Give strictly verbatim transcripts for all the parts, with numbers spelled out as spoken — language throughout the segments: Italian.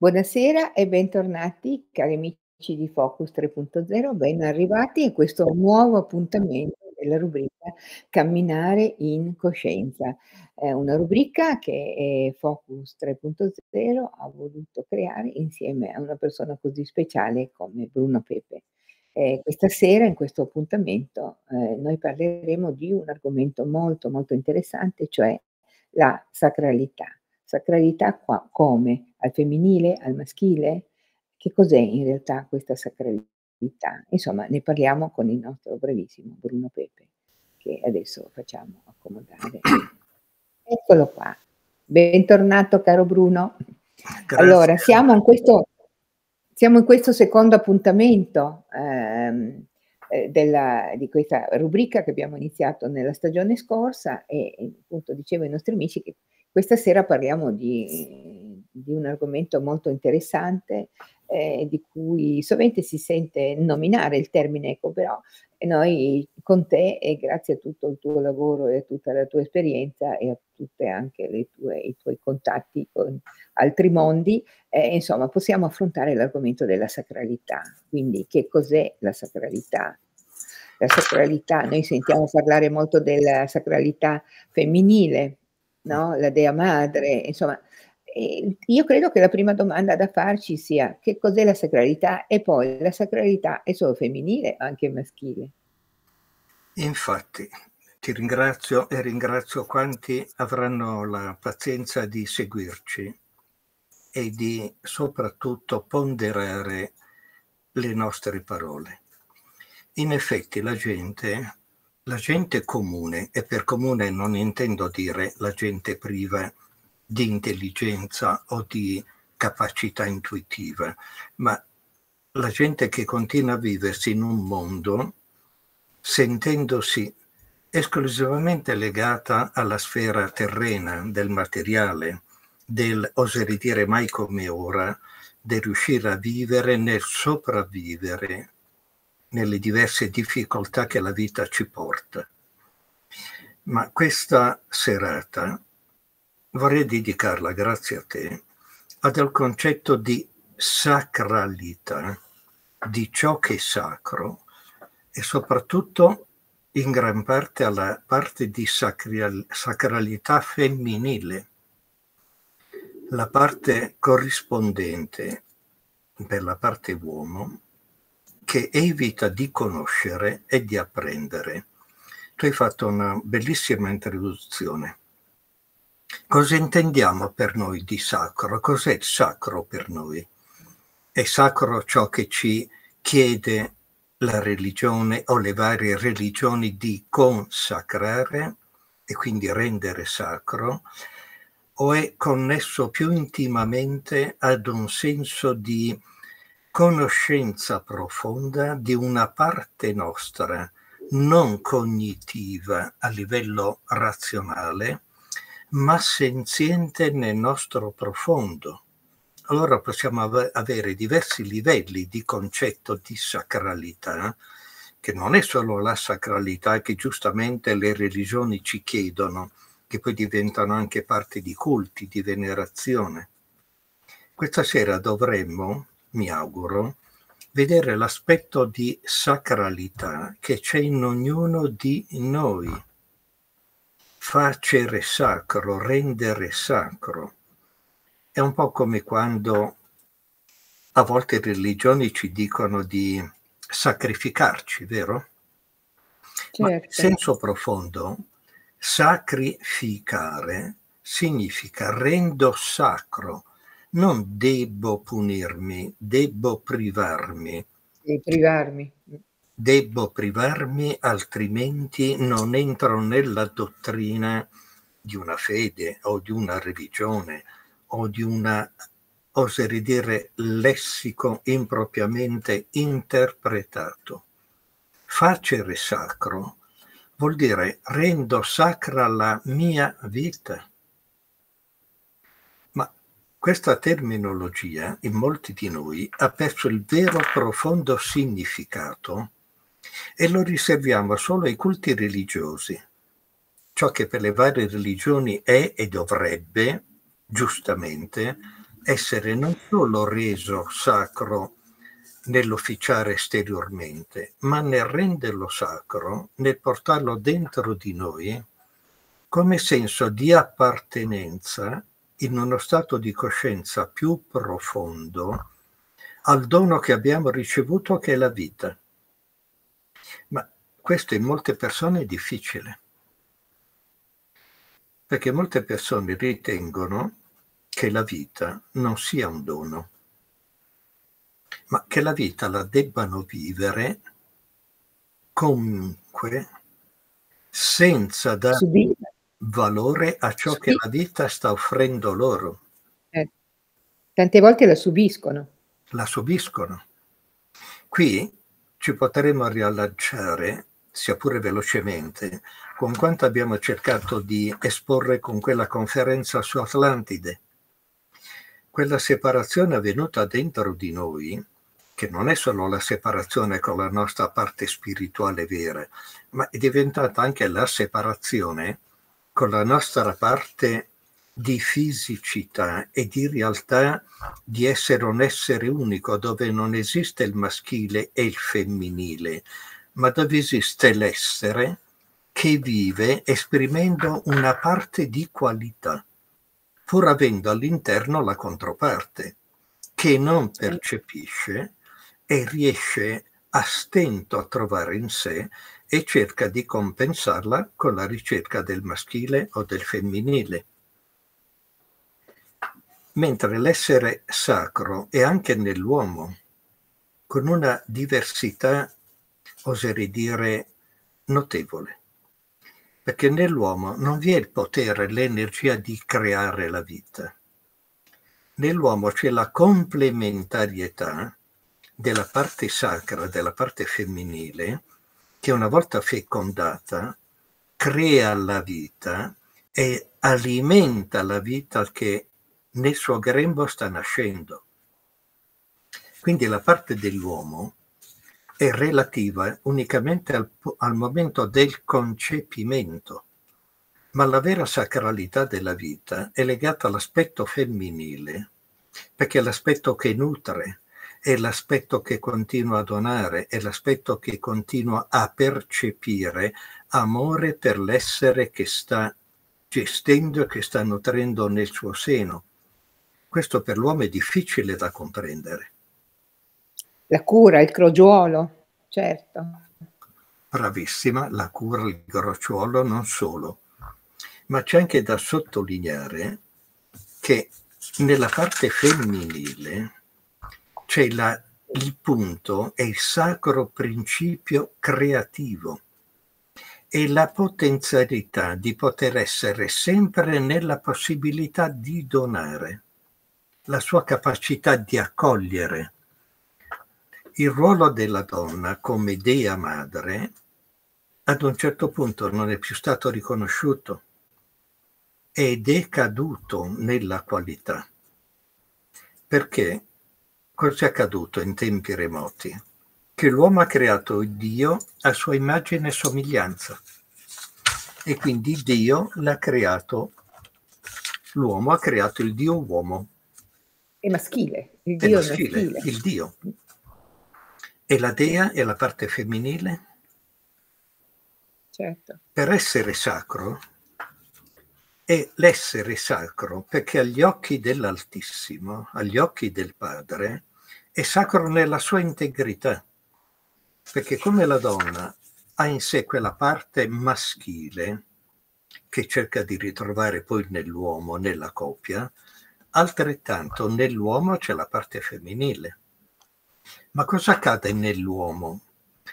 Buonasera e bentornati cari amici di Focus tre punto zero, ben arrivati a questo nuovo appuntamento della rubrica Camminare in Coscienza. È una rubrica che Focus tre punto zero ha voluto creare insieme a una persona così speciale come Bruno Pepe. Eh, questa sera, in questo appuntamento, eh, noi parleremo di un argomento molto molto interessante, cioè la sacralità. Sacralità qua, come? Al femminile? Al maschile? Che cos'è in realtà questa sacralità? Insomma, ne parliamo con il nostro bravissimo Bruno Pepe, che adesso facciamo accomodare. Eccolo qua. Bentornato, caro Bruno. Grazie. Allora, siamo in questo, siamo in questo secondo appuntamento ehm, Della, di questa rubrica che abbiamo iniziato nella stagione scorsa e appunto dicevo ai nostri amici che questa sera parliamo di, di un argomento molto interessante eh, di cui sovente si sente nominare il termine eco, però e noi con te e grazie a tutto il tuo lavoro e a tutta la tua esperienza e a tutte anche le tue, i tuoi contatti con altri mondi, eh, insomma possiamo affrontare l'argomento della sacralità. Quindi che cos'è la sacralità? La sacralità, noi sentiamo parlare molto della sacralità femminile, no? La Dea Madre, insomma. E io credo che la prima domanda da farci sia che cos'è la sacralità e poi la sacralità è solo femminile o anche maschile? Infatti ti ringrazio e ringrazio quanti avranno la pazienza di seguirci e di soprattutto ponderare le nostre parole. In effetti la gente, la gente comune, e per comune non intendo dire la gente priva di intelligenza o di capacità intuitiva, ma la gente che continua a viversi in un mondo sentendosi esclusivamente legata alla sfera terrena, del materiale, del, oserei dire mai come ora, del riuscire a vivere nel sopravvivere, nelle diverse difficoltà che la vita ci porta. Ma questa serata vorrei dedicarla, grazie a te, al concetto di sacralità, di ciò che è sacro e soprattutto in gran parte alla parte di sacralità femminile, la parte corrispondente per la parte uomo che evita di conoscere e di apprendere. Tu hai fatto una bellissima introduzione. Cosa intendiamo per noi di sacro? Cos'è il sacro per noi? È sacro ciò che ci chiede la religione o le varie religioni di consacrare e quindi rendere sacro, o è connesso più intimamente ad un senso di conoscenza profonda di una parte nostra, non cognitiva a livello razionale, ma senziente nel nostro profondo? Allora possiamo av- avere diversi livelli di concetto di sacralità, che non è solo la sacralità che giustamente le religioni ci chiedono, che poi diventano anche parte di culti, di venerazione. Questa sera dovremmo, mi auguro, vedere l'aspetto di sacralità che c'è in ognuno di noi. Facere sacro, rendere sacro. È un po' come quando a volte le religioni ci dicono di sacrificarci, vero? Certo. Ma in senso profondo, sacrificare significa rendo sacro, non debbo punirmi, debbo privarmi. E privarmi. Debbo privarmi, altrimenti non entro nella dottrina di una fede o di una religione o di una, oserei dire, lessico impropriamente interpretato. Facere sacro vuol dire rendo sacra la mia vita. Ma questa terminologia in molti di noi ha perso il vero profondo significato e lo riserviamo solo ai culti religiosi, ciò che per le varie religioni è e dovrebbe, giustamente, essere non solo reso sacro nell'officiare esteriormente, ma nel renderlo sacro, nel portarlo dentro di noi, come senso di appartenenza in uno stato di coscienza più profondo al dono che abbiamo ricevuto, che è la vita. Ma questo in molte persone è difficile, perché molte persone ritengono che la vita non sia un dono, ma che la vita la debbano vivere comunque senza dare valore a ciò che la vita sta offrendo loro. Eh. Tante volte la subiscono. La subiscono. Qui ci potremo riallacciare, sia pure velocemente, con quanto abbiamo cercato di esporre con quella conferenza su Atlantide. Quella separazione avvenuta dentro di noi, che non è solo la separazione con la nostra parte spirituale vera, ma è diventata anche la separazione con la nostra parte di fisicità e di realtà di essere un essere unico, dove non esiste il maschile e il femminile, ma dove esiste l'essere che vive esprimendo una parte di qualità, pur avendo all'interno la controparte, che non percepisce e riesce a stento a trovare in sé e cerca di compensarla con la ricerca del maschile o del femminile. Mentre l'essere sacro è anche nell'uomo, con una diversità, oserei dire, notevole. Perché nell'uomo non vi è il potere, l'energia di creare la vita. Nell'uomo c'è la complementarietà della parte sacra, della parte femminile, che una volta fecondata crea la vita e alimenta la vita che nel suo grembo sta nascendo. Quindi la parte dell'uomo è relativa unicamente al, al momento del concepimento, ma la vera sacralità della vita è legata all'aspetto femminile, perché è l'aspetto che nutre, è l'aspetto che continua a donare, è l'aspetto che continua a percepire amore per l'essere che sta gestendo e che sta nutrendo nel suo seno. Questo per l'uomo è difficile da comprendere. La cura, il crogiolo, certo. Bravissima, la cura, il crogiolo, non solo. Ma c'è anche da sottolineare che nella parte femminile c'è il punto, è il sacro principio creativo e la potenzialità di poter essere sempre nella possibilità di donare, la sua capacità di accogliere. Il ruolo della donna come dea madre ad un certo punto non è più stato riconosciuto ed è caduto nella qualità. Perché cosa è accaduto in tempi remoti? Che l'uomo ha creato Dio a sua immagine e somiglianza e quindi Dio l'ha creato, l'uomo ha creato il Dio uomo. È maschile, il Dio è maschile, maschile. Il Dio. E la dea è la parte femminile? Certo. Per essere sacro, è l'essere sacro, perché agli occhi dell'Altissimo, agli occhi del Padre, è sacro nella sua integrità. Perché come la donna ha in sé quella parte maschile, che cerca di ritrovare poi nell'uomo, nella coppia, altrettanto nell'uomo c'è la parte femminile. Ma cosa accade nell'uomo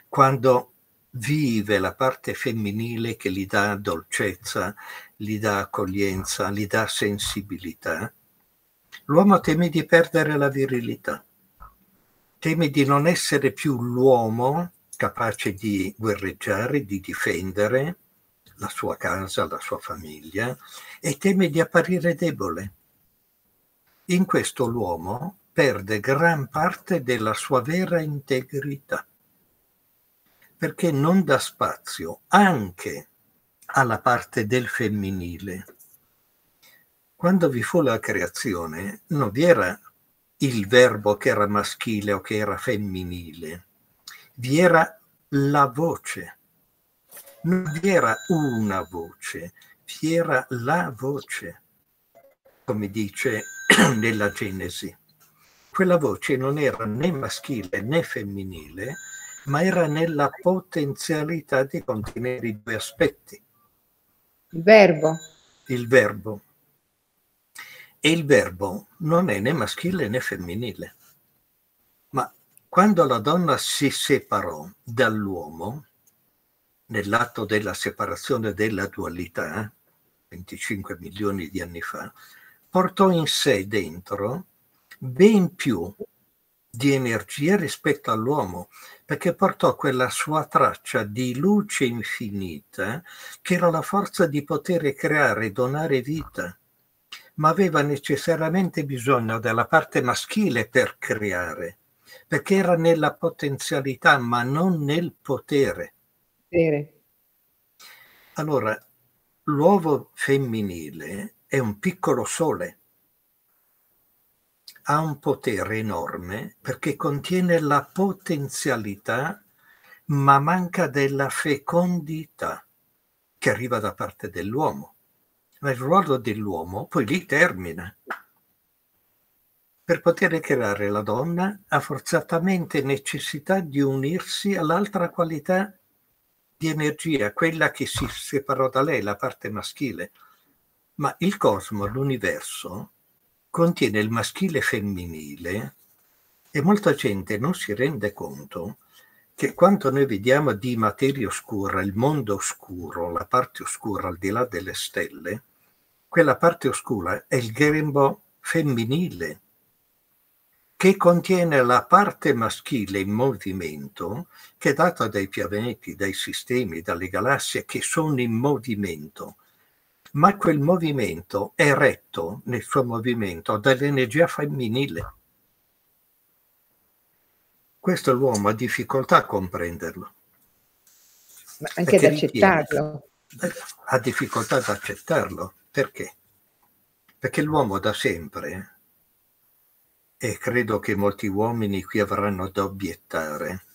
quando vive la parte femminile che gli dà dolcezza, gli dà accoglienza, gli dà sensibilità? L'uomo teme di perdere la virilità, teme di non essere più l'uomo capace di guerreggiare, di difendere la sua casa, la sua famiglia, e teme di apparire debole. In questo l'uomo perde gran parte della sua vera integrità, perché non dà spazio anche alla parte del femminile. Quando vi fu la creazione non vi era il verbo che era maschile o che era femminile, vi era la voce, non vi era una voce, vi era la voce, come dice nella Genesi. Quella voce non era né maschile né femminile, ma era nella potenzialità di contenere i due aspetti. Il verbo. Il verbo. E il verbo non è né maschile né femminile. Ma quando la donna si separò dall'uomo, nell'atto della separazione della dualità, venticinque milioni di anni fa, portò in sé dentro ben più di energia rispetto all'uomo, perché portò quella sua traccia di luce infinita che era la forza di poter creare e donare vita, ma aveva necessariamente bisogno della parte maschile per creare, perché era nella potenzialità ma non nel potere. Bene. Allora, l'uovo femminile è un piccolo sole, ha un potere enorme perché contiene la potenzialità ma manca della fecondità che arriva da parte dell'uomo. Ma il ruolo dell'uomo poi lì termina. Per poter creare la donna ha forzatamente necessità di unirsi all'altra qualità di energia, quella che si separò da lei, la parte maschile. Ma il cosmo, l'universo, contiene il maschile e femminile, e molta gente non si rende conto che quanto noi vediamo di materia oscura, il mondo oscuro, la parte oscura al di là delle stelle, quella parte oscura è il grembo femminile che contiene la parte maschile in movimento che è data dai pianeti, dai sistemi, dalle galassie che sono in movimento, ma quel movimento è retto nel suo movimento dall'energia femminile. Questo l'uomo ha difficoltà a comprenderlo. Ma anche ad accettarlo. Ha difficoltà ad accettarlo. Perché? Perché l'uomo da sempre, e credo che molti uomini qui avranno da obiettare,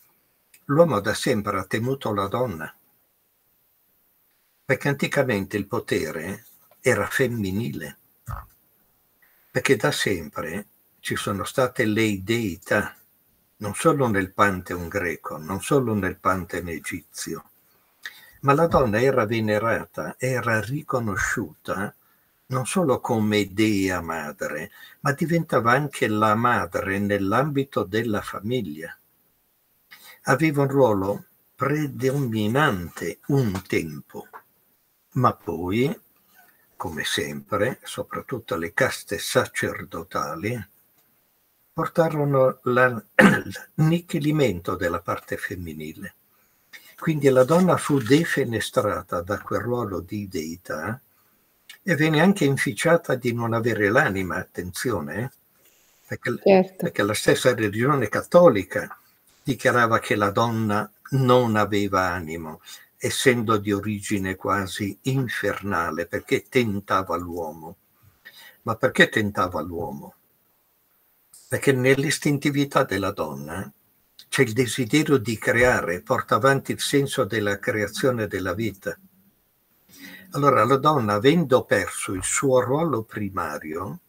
l'uomo da sempre ha temuto la donna. Perché anticamente il potere era femminile. Perché da sempre ci sono state le deità. Non solo nel Pantheon greco, non solo nel Pantheon egizio, ma la donna era venerata, era riconosciuta non solo come dea madre, ma diventava anche la madre nell'ambito della famiglia. Aveva un ruolo predominante un tempo, ma poi, come sempre, soprattutto le caste sacerdotali, portarono l'annichilimento della parte femminile. Quindi la donna fu defenestrata da quel ruolo di deità e venne anche inficiata di non avere l'anima, attenzione, perché, certo. perché la stessa religione cattolica dichiarava che la donna non aveva animo, essendo di origine quasi infernale, perché tentava l'uomo. Ma perché tentava l'uomo? Perché nell'istintività della donna c'è il desiderio di creare, porta avanti il senso della creazione della vita. Allora la donna, avendo perso il suo ruolo primario,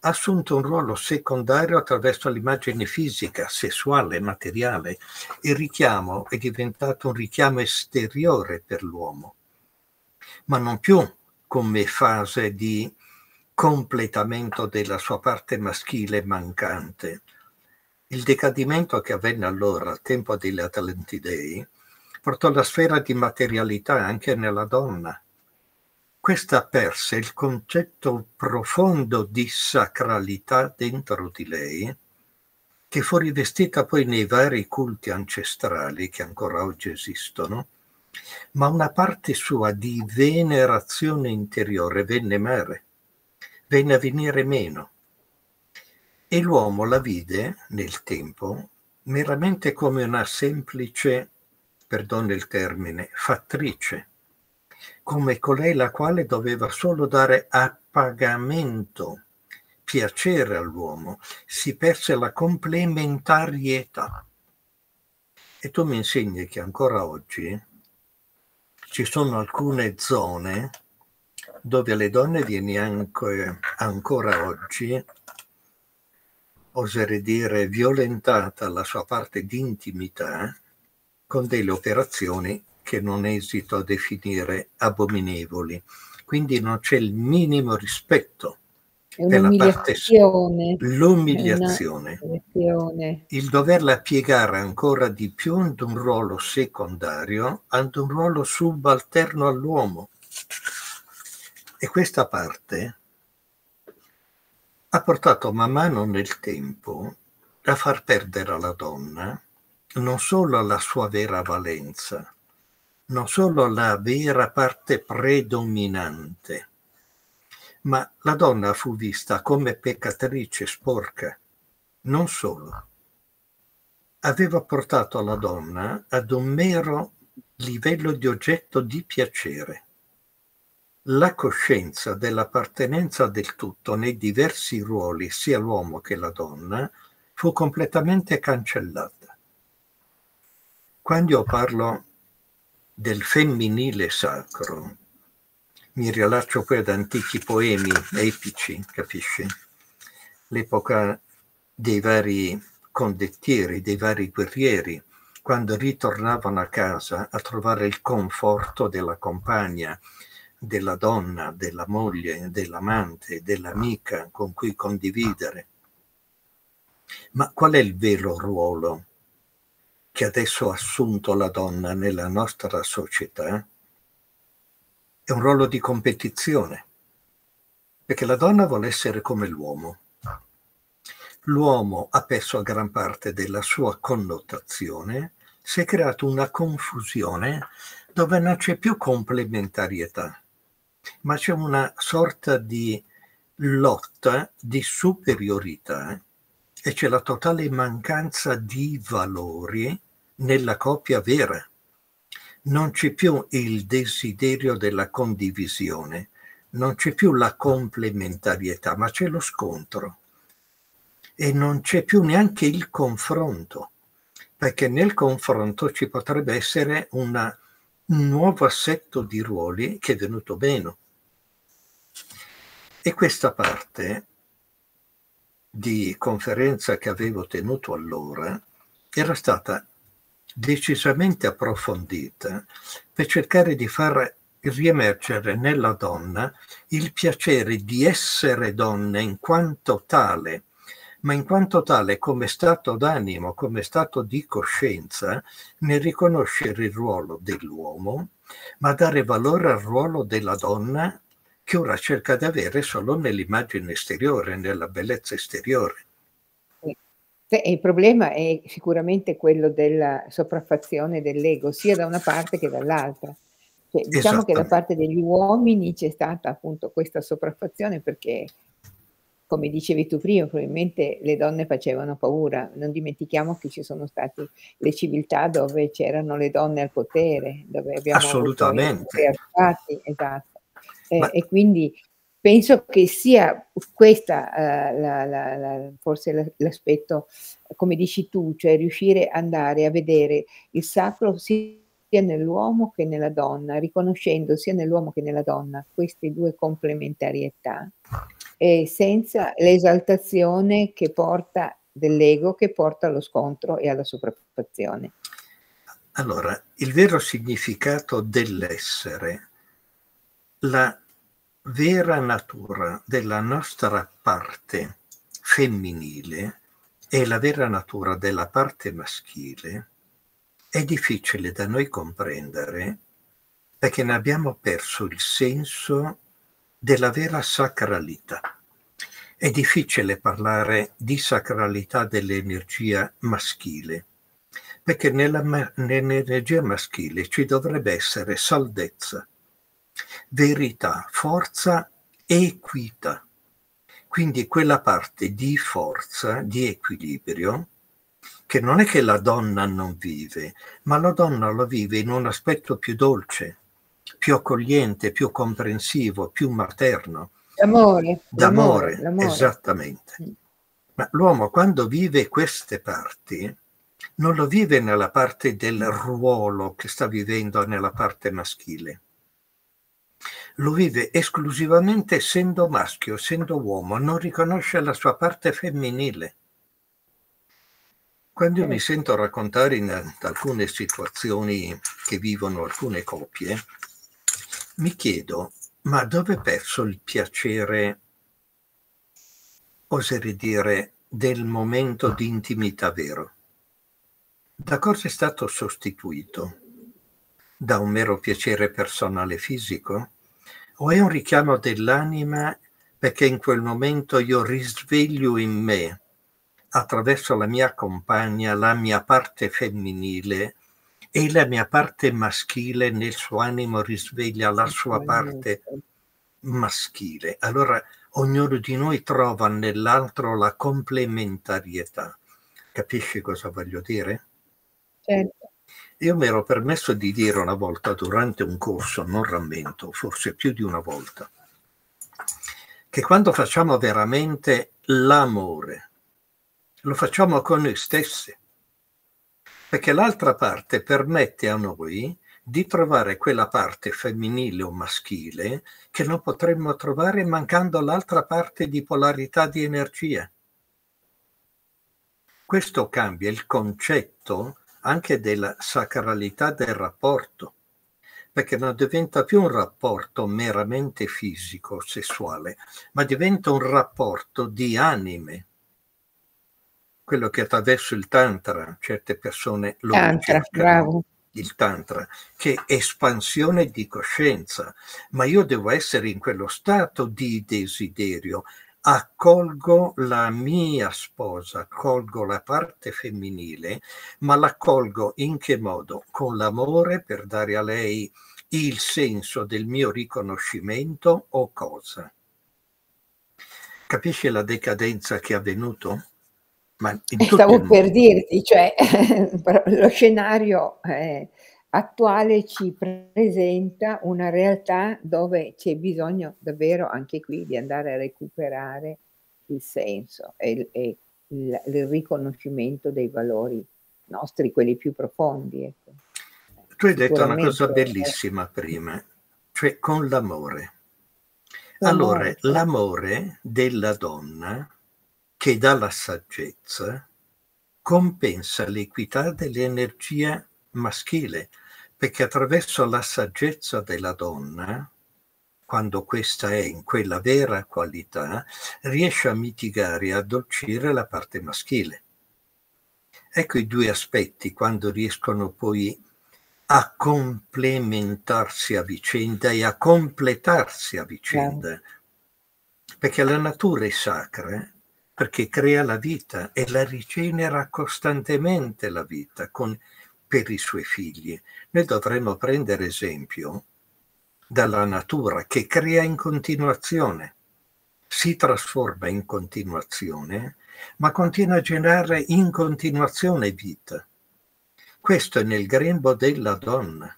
ha assunto un ruolo secondario attraverso l'immagine fisica, sessuale, materiale. Il richiamo è diventato un richiamo esteriore per l'uomo, ma non più come fase di completamento della sua parte maschile mancante. Il decadimento che avvenne allora al tempo degli Atlantidei portò la sfera di materialità anche nella donna. Questa perse il concetto profondo di sacralità dentro di lei, che fu rivestita poi nei vari culti ancestrali che ancora oggi esistono, ma una parte sua di venerazione interiore venne male. Venne a venire meno e l'uomo la vide nel tempo meramente come una semplice, perdono il termine, fattrice, come colei la quale doveva solo dare a pagamento piacere all'uomo, si perse la complementarietà. E tu mi insegni che ancora oggi ci sono alcune zone dove le donne viene anche, ancora oggi, oserei dire, violentata la sua parte di intimità con delle operazioni che non esito a definire abominevoli. Quindi non c'è il minimo rispetto per la parte, l'umiliazione, il doverla piegare ancora di più ad un ruolo secondario, ad un ruolo subalterno all'uomo. E questa parte ha portato man mano nel tempo a far perdere alla donna non solo la sua vera valenza, non solo la vera parte predominante, ma la donna fu vista come peccatrice sporca. Non solo, aveva portato la donna ad un mero livello di oggetto di piacere. La coscienza dell'appartenenza del tutto nei diversi ruoli, sia l'uomo che la donna, fu completamente cancellata. Quando io parlo del femminile sacro, mi rilascio poi ad antichi poemi epici, capisci? L'epoca dei vari condottieri, dei vari guerrieri, quando ritornavano a casa a trovare il conforto della compagna, della donna, della moglie, dell'amante, dell'amica con cui condividere. Ma qual è il vero ruolo che adesso ha assunto la donna nella nostra società? È un ruolo di competizione, perché la donna vuole essere come l'uomo. L'uomo ha perso gran parte della sua connotazione, si è creata una confusione dove non c'è più complementarietà, ma c'è una sorta di lotta di superiorità. E c'è la totale mancanza di valori nella coppia vera. Non c'è più il desiderio della condivisione, non c'è più la complementarietà, ma c'è lo scontro. E non c'è più neanche il confronto, perché nel confronto ci potrebbe essere una, un nuovo assetto di ruoli che è venuto meno. E questa parte di conferenza che avevo tenuto allora era stata decisamente approfondita per cercare di far riemergere nella donna il piacere di essere donna in quanto tale, ma in quanto tale come stato d'animo, come stato di coscienza, nel riconoscere il ruolo dell'uomo, ma dare valore al ruolo della donna, che ora cerca di avere solo nell'immagine esteriore, nella bellezza esteriore. Il problema è sicuramente quello della sopraffazione dell'ego, sia da una parte che dall'altra. Cioè, diciamo che da parte degli uomini c'è stata appunto questa sopraffazione perché, come dicevi tu prima, probabilmente le donne facevano paura. Non dimentichiamo che ci sono state le civiltà dove c'erano le donne al potere, dove abbiamo assolutamente avuto, esatto. Eh, e quindi penso che sia questa eh, la, la, la, forse l'aspetto, come dici tu, cioè riuscire ad andare a vedere il sacro sia nell'uomo che nella donna, riconoscendo sia nell'uomo che nella donna queste due complementarietà, eh, senza l'esaltazione che porta dell'ego, che porta allo scontro e alla sopraffazione. Allora, il vero significato dell'essere, la vera natura della nostra parte femminile e la vera natura della parte maschile è difficile da noi comprendere perché ne abbiamo perso il senso della vera sacralità. È difficile parlare di sacralità dell'energia maschile perché nella ma- nell'energia maschile ci dovrebbe essere saldezza, verità, forza, equità. Quindi quella parte di forza, di equilibrio, che non è che la donna non vive, ma la donna lo vive in un aspetto più dolce, più accogliente, più comprensivo, più materno. D'amore. D'amore, esattamente. Ma l'uomo quando vive queste parti, non lo vive nella parte del ruolo che sta vivendo nella parte maschile. Lo vive esclusivamente essendo maschio, essendo uomo, non riconosce la sua parte femminile. Quando io mi sento raccontare in alcune situazioni che vivono alcune coppie, mi chiedo, ma dove è perso il piacere, oserei dire, del momento di intimità vero? Da cosa è stato sostituito? Da un mero piacere personale fisico? O è un richiamo dell'anima perché in quel momento io risveglio in me, attraverso la mia compagna, la mia parte femminile e la mia parte maschile nel suo animo risveglia la sua parte maschile. Allora ognuno di noi trova nell'altro la complementarietà. Capisci cosa voglio dire? Certo. Io mi ero permesso di dire una volta durante un corso, non rammento, forse più di una volta, che quando facciamo veramente l'amore, lo facciamo con noi stessi, perché l'altra parte permette a noi di trovare quella parte femminile o maschile che non potremmo trovare mancando l'altra parte di polarità di energia. Questo cambia il concetto anche della sacralità del rapporto, perché non diventa più un rapporto meramente fisico, sessuale, ma diventa un rapporto di anime. Quello che attraverso il tantra certe persone lo cercano, il tantra, che è espansione di coscienza, ma io devo essere in quello stato di desiderio. Accolgo la mia sposa, accolgo la parte femminile, ma l'accolgo in che modo? Con l'amore, per dare a lei il senso del mio riconoscimento o cosa? Capisci la decadenza che è avvenuto? Ma stavo per dirti, cioè lo scenario eh, attuale ci presenta una realtà dove c'è bisogno davvero anche qui di andare a recuperare il senso e, e il, il riconoscimento dei valori nostri, quelli più profondi. Ecco. Tu hai detto una cosa bellissima prima, cioè con l'amore. Allora, l'amore della donna che dà la saggezza compensa l'equità dell'energia maschile, perché attraverso la saggezza della donna, quando questa è in quella vera qualità, riesce a mitigare e addolcire la parte maschile. Ecco i due aspetti quando riescono poi a complementarsi a vicenda e a completarsi a vicenda, perché la natura è sacra, perché crea la vita e la rigenera costantemente la vita con per i suoi figli. Noi dovremmo prendere esempio dalla natura che crea in continuazione, si trasforma in continuazione, ma continua a generare in continuazione vita. Questo è nel grembo della donna.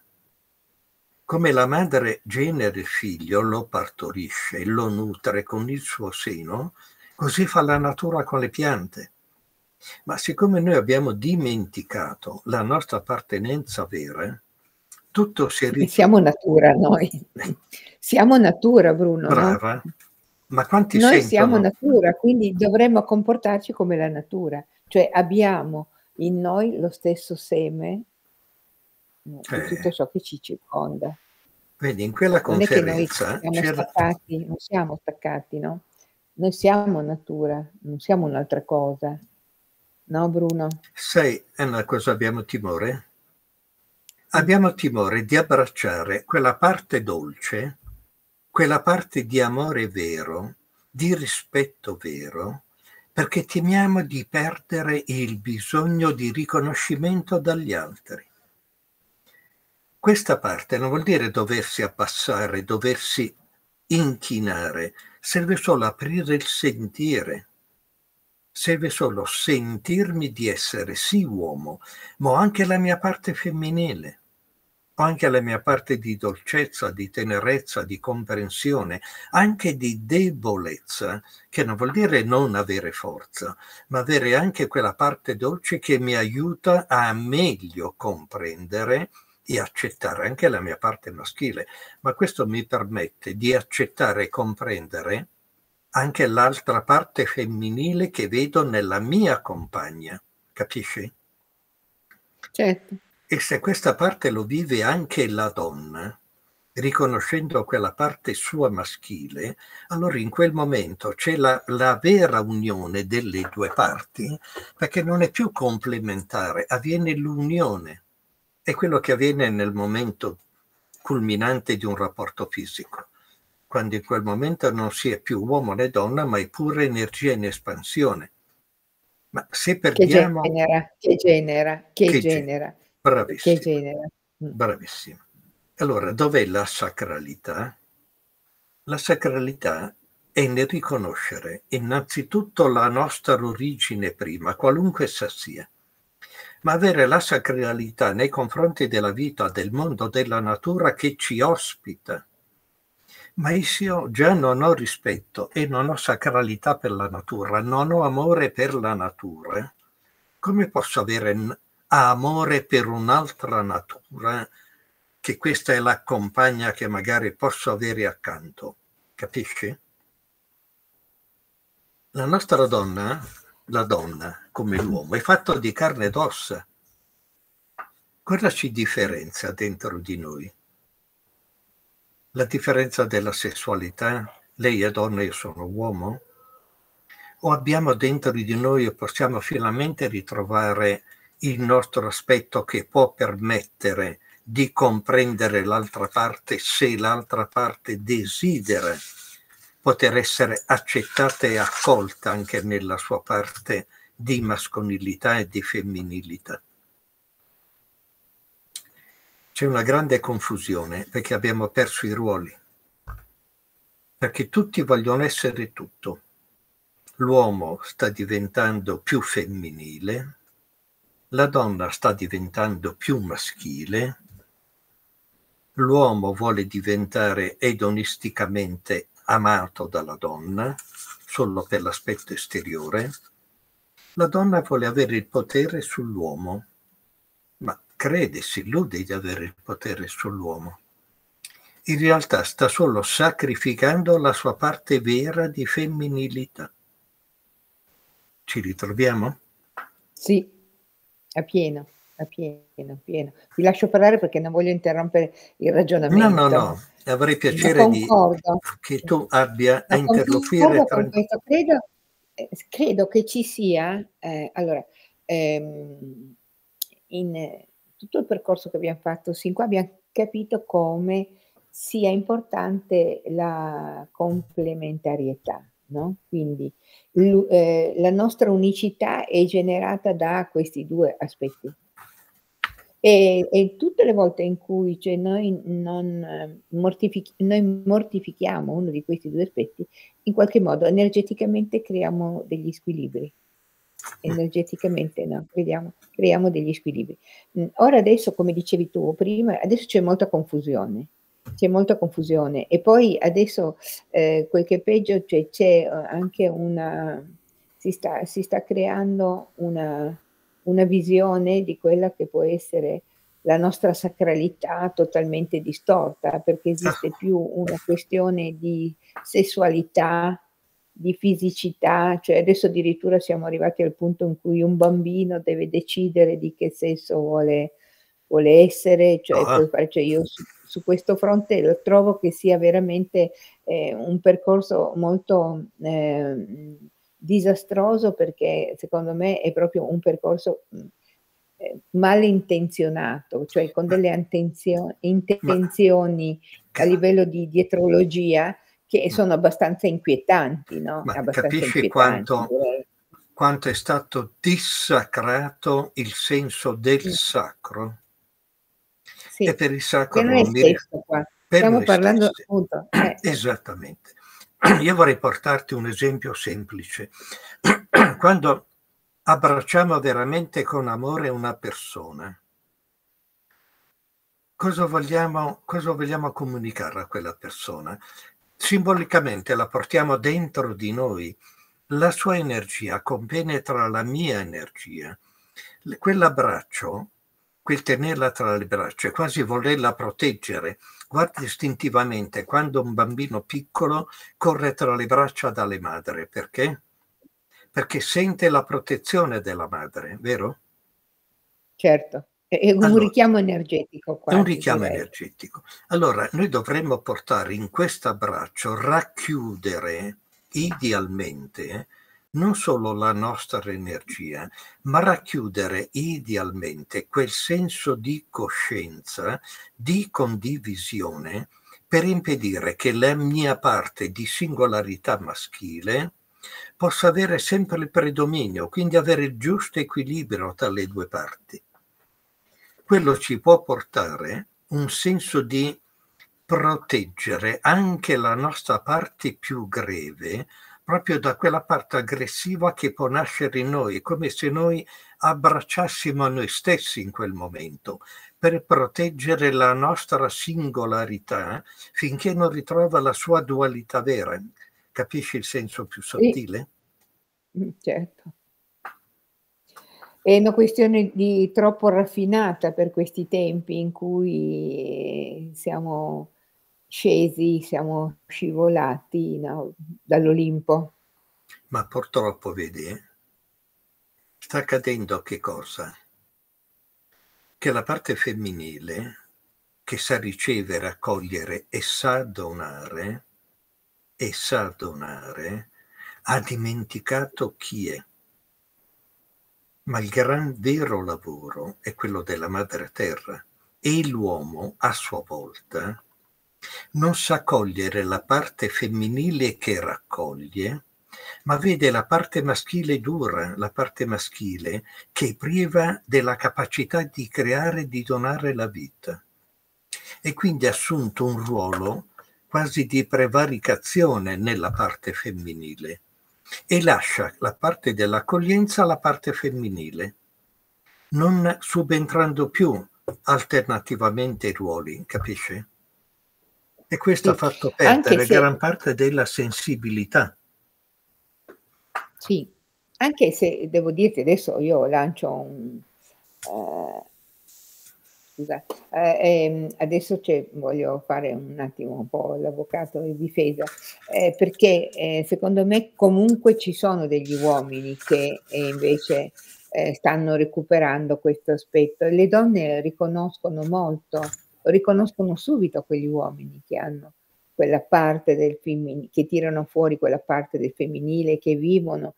Come la madre genera il figlio, lo partorisce, lo nutre con il suo seno, così fa la natura con le piante. Ma siccome noi abbiamo dimenticato la nostra appartenenza vera, tutto si ritrova. Siamo natura noi. Siamo natura, Bruno. Brava. No? Ma quanti noi sentono? Siamo natura, quindi dovremmo comportarci come la natura. Cioè abbiamo in noi lo stesso seme di eh. tutto ciò che ci circonda. Vedi, in quella conferenza... Non è che noi siamo staccati, non siamo staccati, no? Noi siamo natura, non siamo un'altra cosa. No, Bruno? Sai, è una cosa, abbiamo timore? Abbiamo timore di abbracciare quella parte dolce, quella parte di amore vero, di rispetto vero, perché temiamo di perdere il bisogno di riconoscimento dagli altri. Questa parte non vuol dire doversi abbassare, doversi inchinare, serve solo aprire il sentire. Serve solo sentirmi di essere sì uomo, ma anche la mia parte femminile. anche la mia parte di dolcezza, di tenerezza, di comprensione, anche di debolezza, che non vuol dire non avere forza, ma avere anche quella parte dolce che mi aiuta a meglio comprendere e accettare anche la mia parte maschile. Ma questo mi permette di accettare e comprendere anche l'altra parte femminile che vedo nella mia compagna, capisci? Certo. E se questa parte lo vive anche la donna, riconoscendo quella parte sua maschile, allora in quel momento c'è la, la vera unione delle due parti, perché non è più complementare, avviene l'unione. È quello che avviene nel momento culminante di un rapporto fisico, quando in quel momento non si è più uomo né donna, ma è pura energia in espansione. Ma se perdiamo... Che genera, che genera, che, che genera. Bravissima. Che genera. Bravissima. Allora, dov'è la sacralità? La sacralità è nel riconoscere innanzitutto la nostra origine prima, qualunque essa sia, ma avere la sacralità nei confronti della vita, del mondo, della natura che ci ospita. Ma io già non ho rispetto e non ho sacralità per la natura, non ho amore per la natura, come posso avere amore per un'altra natura, che questa è la compagna che magari posso avere accanto? Capisci? La nostra donna, la donna come l'uomo, è fatta di carne ed ossa. Cosa ci differenzia dentro di noi? La differenza della sessualità, lei è donna, io sono uomo? O abbiamo dentro di noi e possiamo finalmente ritrovare il nostro aspetto che può permettere di comprendere l'altra parte, se l'altra parte desidera poter essere accettata e accolta anche nella sua parte di mascolinità e di femminilità? C'è una grande confusione perché abbiamo perso i ruoli, perché tutti vogliono essere tutto. L'uomo sta diventando più femminile, la donna sta diventando più maschile, l'uomo vuole diventare edonisticamente amato dalla donna, solo per l'aspetto esteriore, la donna vuole avere il potere sull'uomo, ma crede, si illude di avere il potere sull'uomo. In realtà sta solo sacrificando la sua parte vera di femminilità. Ci ritroviamo? Sì, a pieno, a pieno, a pieno. Vi lascio parlare perché non voglio interrompere il ragionamento. No, no, no, avrei piacere di che tu abbia a interloquire. Tra... Credo, credo che ci sia... Eh, allora... Ehm, in tutto il percorso che abbiamo fatto sin qua abbiamo capito come sia importante la complementarietà, no? Quindi eh, la nostra unicità è generata da questi due aspetti e, e tutte le volte in cui cioè, noi, non mortific- noi mortifichiamo uno di questi due aspetti, in qualche modo energeticamente creiamo degli squilibri. energeticamente no, creiamo, creiamo degli squilibri. Ora adesso, come dicevi tu prima, adesso c'è molta confusione, c'è molta confusione e poi adesso eh, quel che è peggio, cioè c'è anche una, si sta, si sta creando una, una visione di quella che può essere la nostra sacralità totalmente distorta, perché esiste più una questione di sessualità, di fisicità, cioè adesso addirittura siamo arrivati al punto in cui un bambino deve decidere di che sesso vuole, vuole essere, cioè, ah. puoi, cioè io su, su questo fronte lo trovo che sia veramente eh, un percorso molto eh, disastroso, perché secondo me è proprio un percorso eh, malintenzionato, cioè con delle intenzio- intenzioni a livello di dietrologia che sono abbastanza inquietanti, no? Ma abbastanza capisci inquietanti, quanto, quanto è stato dissacrato il senso del sì. sacro? Sì. E per il sacro non è stesso qua. Per Stiamo parlando stessi. appunto. Eh. Esattamente. Io vorrei portarti un esempio semplice. Quando abbracciamo veramente con amore una persona, cosa vogliamo, cosa vogliamo comunicare a quella persona? Simbolicamente la portiamo dentro di noi, la sua energia compenetra la mia energia. Quell'abbraccio, quel tenerla tra le braccia, quasi volerla proteggere. Guarda istintivamente quando un bambino piccolo corre tra le braccia dalle madre. Perché? Perché sente la protezione della madre, vero? Certo, è un allora, richiamo energetico. Quasi, è un richiamo direi. energetico. Allora, noi dovremmo portare in questo abbraccio, racchiudere idealmente non solo la nostra energia, ma racchiudere idealmente quel senso di coscienza, di condivisione, per impedire che la mia parte di singolarità maschile possa avere sempre il predominio, quindi avere il giusto equilibrio tra le due parti. Quello ci può portare un senso di proteggere anche la nostra parte più greve, proprio da quella parte aggressiva che può nascere in noi, come se noi abbracciassimo noi stessi in quel momento, per proteggere la nostra singolarità finché non ritrova la sua dualità vera. Capisci il senso più sottile? Sì, certo. È una questione di troppo raffinata per questi tempi in cui siamo... scesi, siamo scivolati no, dall'Olimpo. Ma purtroppo, vedi, eh? sta accadendo che cosa? Che la parte femminile, che sa ricevere, accogliere e sa donare, e sa donare, ha dimenticato chi è. Ma il gran vero lavoro è quello della Madre Terra, e l'uomo, a sua volta, non sa cogliere la parte femminile che raccoglie, ma vede la parte maschile dura, la parte maschile che è priva della capacità di creare, di donare la vita. E quindi ha assunto un ruolo quasi di prevaricazione nella parte femminile e lascia la parte dell'accoglienza alla parte femminile, non subentrando più alternativamente i ruoli, capisce? E questo sì, ha fatto perdere se, gran parte della sensibilità. Sì, anche se devo dirti adesso io lancio un... Eh, scusa, eh, adesso voglio fare un attimo un po' l'avvocato di difesa, eh, perché eh, secondo me comunque ci sono degli uomini che eh, invece eh, stanno recuperando questo aspetto. Le donne riconoscono molto. riconoscono subito quegli uomini che hanno quella parte del femminile, che tirano fuori quella parte del femminile, che vivono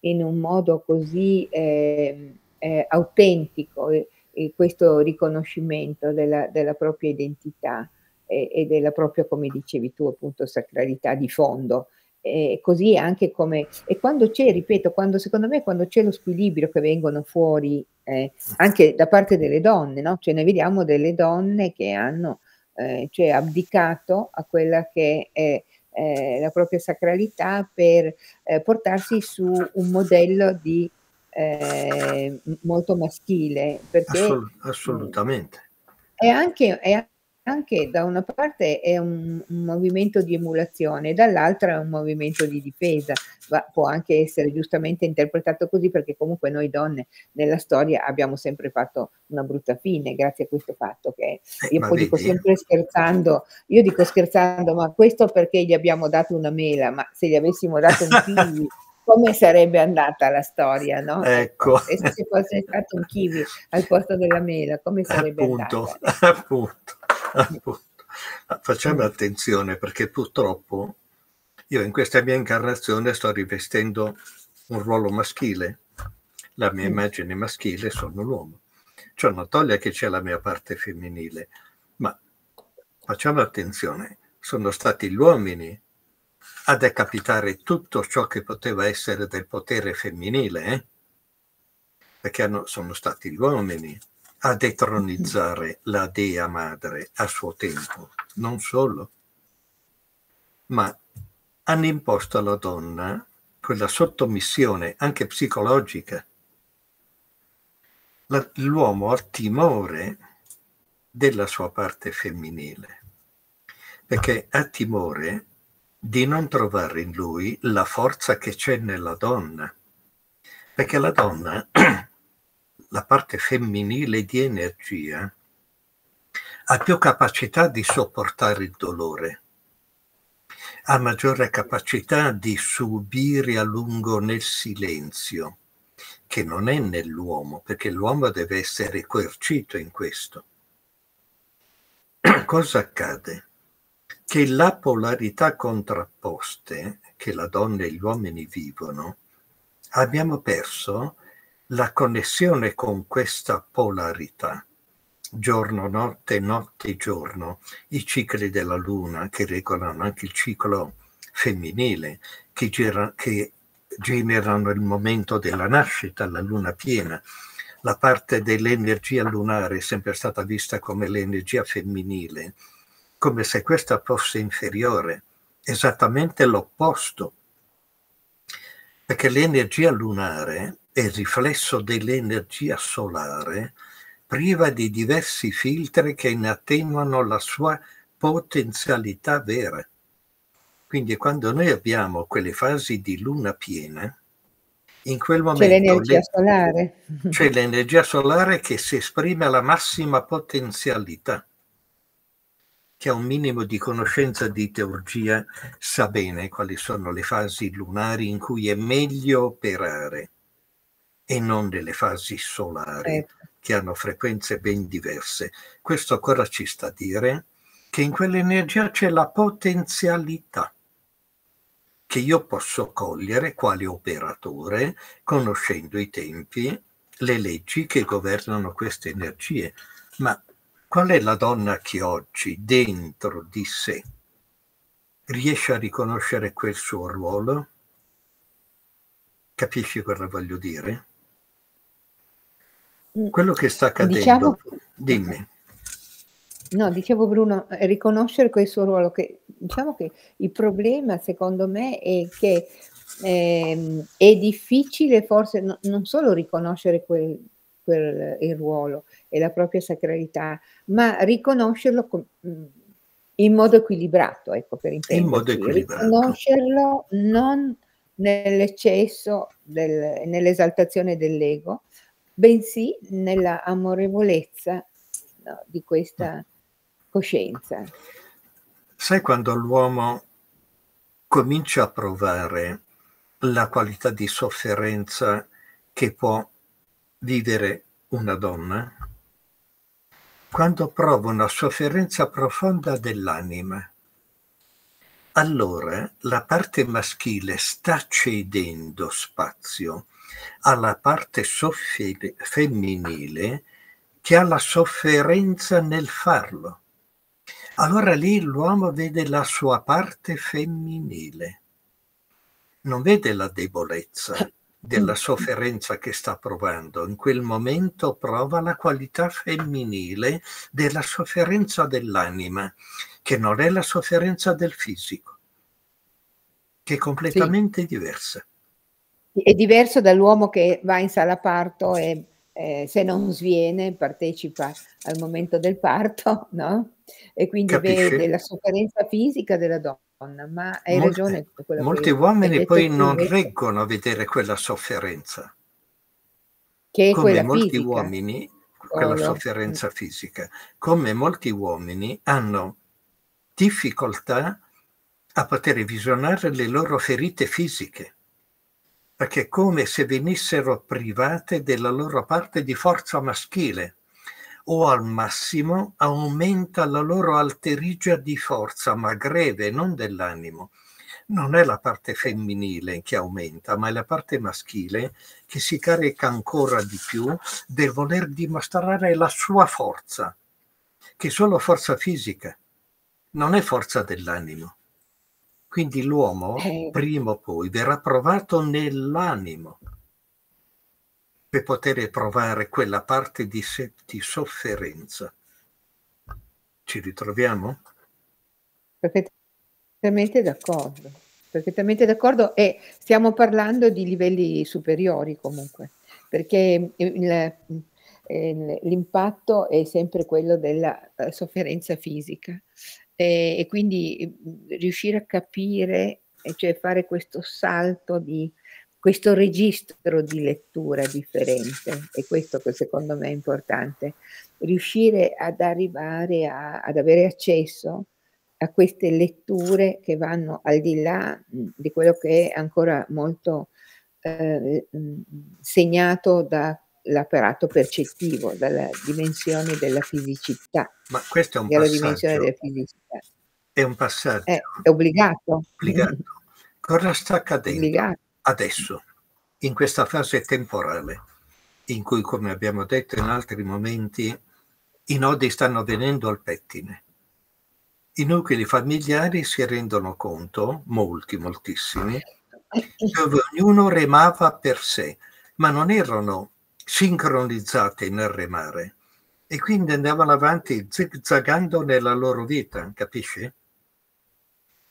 in un modo così eh, eh, autentico eh, eh, questo riconoscimento della, della propria identità eh, e della propria, come dicevi tu appunto, sacralità di fondo. Eh, così anche come, e quando c'è, ripeto, quando secondo me quando c'è lo squilibrio che vengono fuori eh, anche da parte delle donne, no? Cioè ne vediamo delle donne che hanno eh, cioè abdicato a quella che è eh, la propria sacralità per eh, portarsi su un modello di eh, molto maschile, perché Assolut assolutamente è anche è Anche da una parte è un, un movimento di emulazione, dall'altra è un movimento di difesa, ma può anche essere giustamente interpretato così, perché comunque noi donne nella storia abbiamo sempre fatto una brutta fine grazie a questo fatto che io eh, poi dico sempre scherzando, io dico scherzando, ma questo perché gli abbiamo dato una mela, ma se gli avessimo dato un kiwi come sarebbe andata la storia, no? Ecco. E se ci fosse stato un kiwi al posto della mela, come sarebbe appunto, andata? Appunto. Facciamo attenzione, perché purtroppo io in questa mia incarnazione sto rivestendo un ruolo maschile, la mia immagine maschile, sono l'uomo, ciò non toglie che c'è la mia parte femminile, ma facciamo attenzione, sono stati gli uomini a decapitare tutto ciò che poteva essere del potere femminile, eh? perché hanno, sono stati gli uomini a detronizzare la Dea Madre a suo tempo, non solo, ma hanno imposto alla donna quella sottomissione anche psicologica. L'uomo ha timore della sua parte femminile, perché ha timore di non trovare in lui la forza che c'è nella donna, perché la donna, la parte femminile di energia, ha più capacità di sopportare il dolore, ha maggiore capacità di subire a lungo nel silenzio, che non è nell'uomo, perché l'uomo deve essere coercito in questo. Cosa accade? Che la polarità contrapposte che la donna e gli uomini vivono, abbiamo perso la connessione con questa polarità. Giorno-notte, notte-giorno, i cicli della luna che regolano anche il ciclo femminile, che, gira, che generano il momento della nascita, la luna piena. La parte dell'energia lunare è sempre stata vista come l'energia femminile, come se questa fosse inferiore, esattamente l'opposto. Perché l'energia lunare è il riflesso dell'energia solare, priva di diversi filtri che ne attenuano la sua potenzialità vera. Quindi quando noi abbiamo quelle fasi di luna piena, in quel momento c'è l'energia solare. C'è l'energia solare che si esprime alla massima potenzialità. Chi ha un minimo di conoscenza di teurgia sa bene quali sono le fasi lunari in cui è meglio operare e non delle fasi solari, eh. che hanno frequenze ben diverse. Questo cosa ci sta a dire? Che in quell'energia c'è la potenzialità che io posso cogliere quale operatore, conoscendo i tempi, le leggi che governano queste energie. Ma qual è la donna che oggi, dentro di sé, riesce a riconoscere quel suo ruolo? Capisci cosa voglio dire? Quello che sta accadendo, diciamo... dimmi. No, dicevo Bruno, riconoscere quel suo ruolo, che diciamo che il problema secondo me è che eh, è difficile forse no, non solo riconoscere quel, quel, il ruolo e la propria sacralità, ma riconoscerlo in modo equilibrato, ecco, per intenderci. In modo equilibrato. Riconoscerlo non nell'eccesso, del, nell'esaltazione dell'ego, bensì nella amorevolezza no, di questa... coscienza. Sai quando l'uomo comincia a provare la qualità di sofferenza che può vivere una donna? Quando prova una sofferenza profonda dell'anima, allora la parte maschile sta cedendo spazio alla parte femminile che ha la sofferenza nel farlo. Allora lì l'uomo vede la sua parte femminile, non vede la debolezza della sofferenza che sta provando, in quel momento prova la qualità femminile della sofferenza dell'anima, che non è la sofferenza del fisico, che è completamente sì. diversa. È diverso dall'uomo che va in sala parto e... Eh, se non sviene, partecipa al momento del parto, no? E quindi Capisce? vede la sofferenza fisica della donna, ma hai molte, ragione. Molti uomini poi non reggono a vedere quella sofferenza, che è come quella molti fisica. uomini, quella Solo. sofferenza fisica, come molti uomini hanno difficoltà a poter visionare le loro ferite fisiche. Perché è come se venissero private della loro parte di forza maschile, o al massimo aumenta la loro alterigia di forza, ma greve, non dell'animo. Non è la parte femminile che aumenta, ma è la parte maschile che si carica ancora di più del voler dimostrare la sua forza, che è solo forza fisica, non è forza dell'animo. Quindi l'uomo, prima o poi, verrà provato nell'animo per poter provare quella parte di, se, di sofferenza. Ci ritroviamo? Perfettamente d'accordo. Perfettamente d'accordo e stiamo parlando di livelli superiori comunque, perché il, eh, l'impatto è sempre quello della sofferenza fisica, eh, e quindi riuscire a capire, cioè fare questo salto di questo registro di lettura differente, è questo che secondo me è importante, riuscire ad arrivare a, ad avere accesso a queste letture che vanno al di là di quello che è ancora molto eh, segnato dall'apparato percettivo, dalla dimensione della fisicità. Ma questo è un passaggio. Dimensione della fisicità. È un passaggio. È, è obbligato. obbligato. Cosa sta accadendo obbligato. adesso, in questa fase temporale, in cui, come abbiamo detto in altri momenti, i nodi stanno venendo al pettine? I nuclei familiari si rendono conto, molti, moltissimi, dove ognuno remava per sé, ma non erano sincronizzati nel remare e quindi andavano avanti zigzagando nella loro vita, capisci?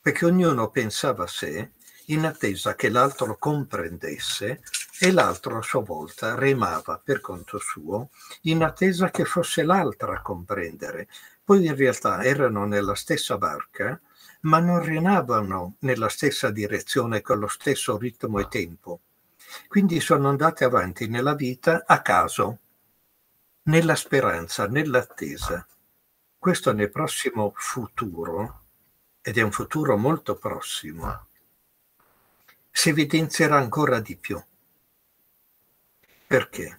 Perché ognuno pensava a sé in attesa che l'altro comprendesse e l'altro a sua volta remava per conto suo in attesa che fosse l'altro a comprendere. Poi in realtà erano nella stessa barca, ma non remavano nella stessa direzione con lo stesso ritmo e tempo. Quindi sono andate avanti nella vita a caso, nella speranza, nell'attesa. Questo nel prossimo futuro, ed è un futuro molto prossimo, si evidenzierà ancora di più. Perché?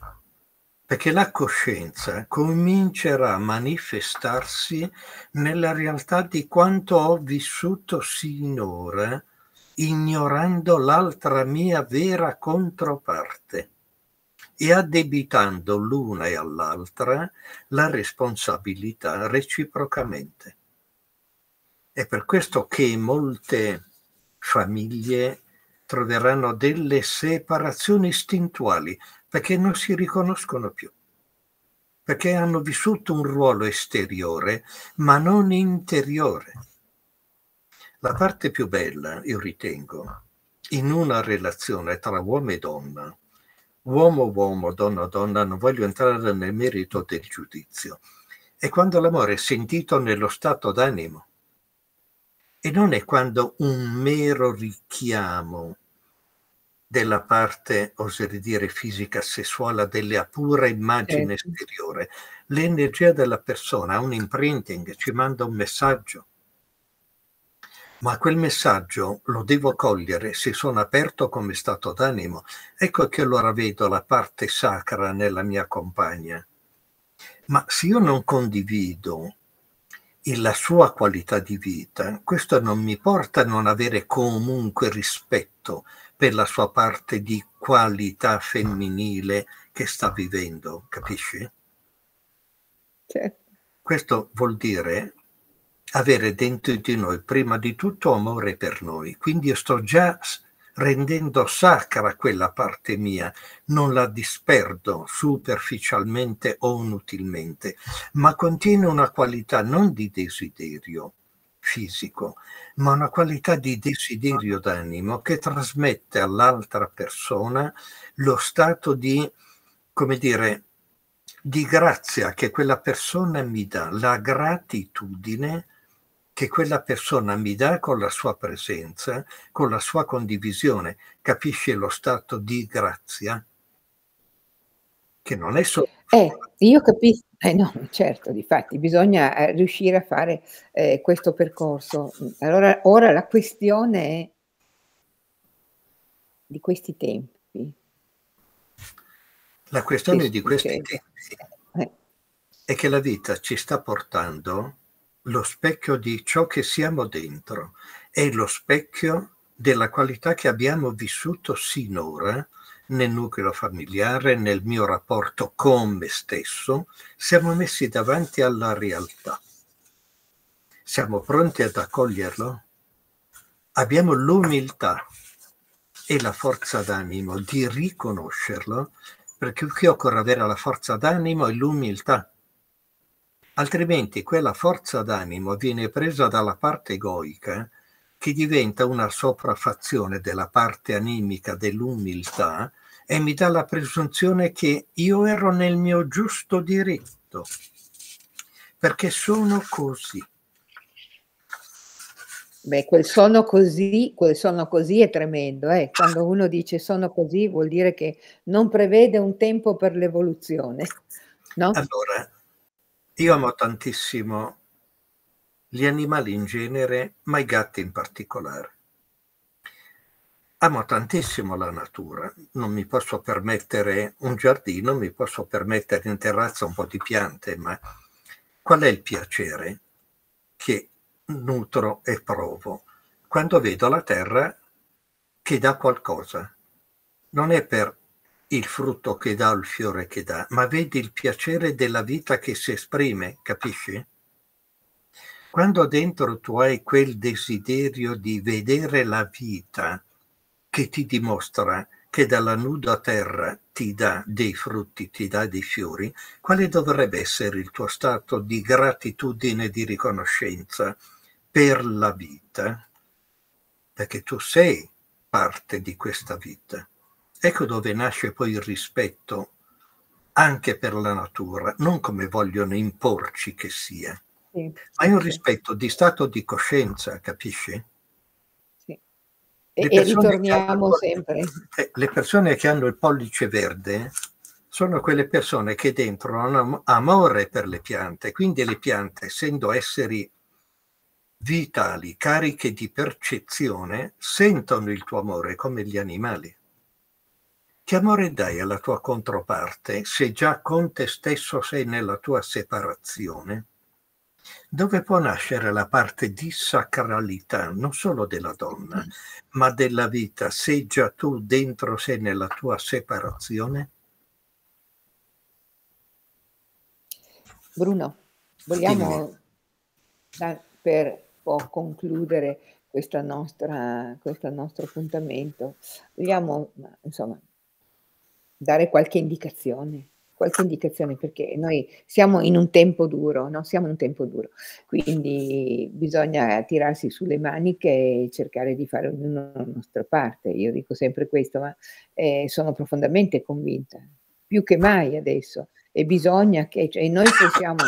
Perché la coscienza comincerà a manifestarsi nella realtà di quanto ho vissuto sinora, ignorando l'altra mia vera controparte e addebitando l'una e all'altra la responsabilità reciprocamente. È per questo che molte famiglie troveranno delle separazioni istintuali, perché non si riconoscono più, perché hanno vissuto un ruolo esteriore ma non interiore. La parte più bella, io ritengo, in una relazione tra uomo e donna, uomo-uomo, donna-donna, non voglio entrare nel merito del giudizio, è quando l'amore è sentito nello stato d'animo e non è quando un mero richiamo della parte, oserei dire, fisica, sessuale, della pura immagine eh. esteriore. L'energia della persona ha un imprinting, ci manda un messaggio. Ma quel messaggio lo devo cogliere se sono aperto come stato d'animo. Ecco che allora vedo la parte sacra nella mia compagna. Ma se io non condivido la sua qualità di vita, questo non mi porta a non avere comunque rispetto per la sua parte di qualità femminile che sta vivendo, capisci? Certo. Questo vuol dire avere dentro di noi prima di tutto amore per noi, quindi io sto già rendendo sacra quella parte mia, non la disperdo superficialmente o inutilmente, ma contiene una qualità non di desiderio fisico, ma una qualità di desiderio d'animo che trasmette all'altra persona lo stato di, come dire, di grazia che quella persona mi dà, la gratitudine che quella persona mi dà con la sua presenza, con la sua condivisione. Capisci lo stato di grazia? Che non è solo... Eh, io capisco, eh no, certo, difatti bisogna riuscire a fare eh, questo percorso. Allora, ora la questione è di questi tempi. La questione di questi tempi è che la vita ci sta portando lo specchio di ciò che siamo dentro, è lo specchio della qualità che abbiamo vissuto sinora, nel nucleo familiare, nel mio rapporto con me stesso. Siamo messi davanti alla realtà. Siamo pronti ad accoglierlo? Abbiamo l'umiltà e la forza d'animo di riconoscerlo, perché qui occorre avere la forza d'animo e l'umiltà. Altrimenti quella forza d'animo viene presa dalla parte egoica, che diventa una sopraffazione della parte animica dell'umiltà e mi dà la presunzione che io ero nel mio giusto diritto, perché sono così. Beh, quel sono così, quel sono così è tremendo, eh? Quando uno dice sono così vuol dire che non prevede un tempo per l'evoluzione, no? Allora, io amo tantissimo gli animali in genere, ma i gatti in particolare. Amo tantissimo la natura, non mi posso permettere un giardino, mi posso permettere in terrazza un po' di piante, ma qual è il piacere che nutro e provo quando vedo la terra che dà qualcosa? Non è per il frutto che dà o il fiore che dà, ma vedi il piacere della vita che si esprime, capisci? Quando dentro tu hai quel desiderio di vedere la vita che ti dimostra che dalla nuda terra ti dà dei frutti, ti dà dei fiori, quale dovrebbe essere il tuo stato di gratitudine e di riconoscenza per la vita? Perché tu sei parte di questa vita. Ecco dove nasce poi il rispetto anche per la natura, non come vogliono imporci che sia, sì, ma è un rispetto di stato di coscienza, capisci? Sì. E, e ritorniamo hanno, sempre. Le persone che hanno il pollice verde sono quelle persone che dentro hanno amore per le piante, quindi le piante, essendo esseri vitali, cariche di percezione, sentono il tuo amore come gli animali. Che amore dai alla tua controparte se già con te stesso sei nella tua separazione? Dove può nascere la parte di sacralità, non solo della donna, ma della vita, se già tu dentro sei nella tua separazione? Bruno, vogliamo per concludere questa nostra, questo nostro appuntamento, vogliamo, insomma, dare qualche indicazione, qualche indicazione, perché noi siamo in un tempo duro, no? Siamo in un tempo duro, quindi bisogna tirarsi sulle maniche e cercare di fare ognuno la nostra parte. Io dico sempre questo, ma eh, sono profondamente convinta, più che mai adesso, e bisogna che, cioè, noi possiamo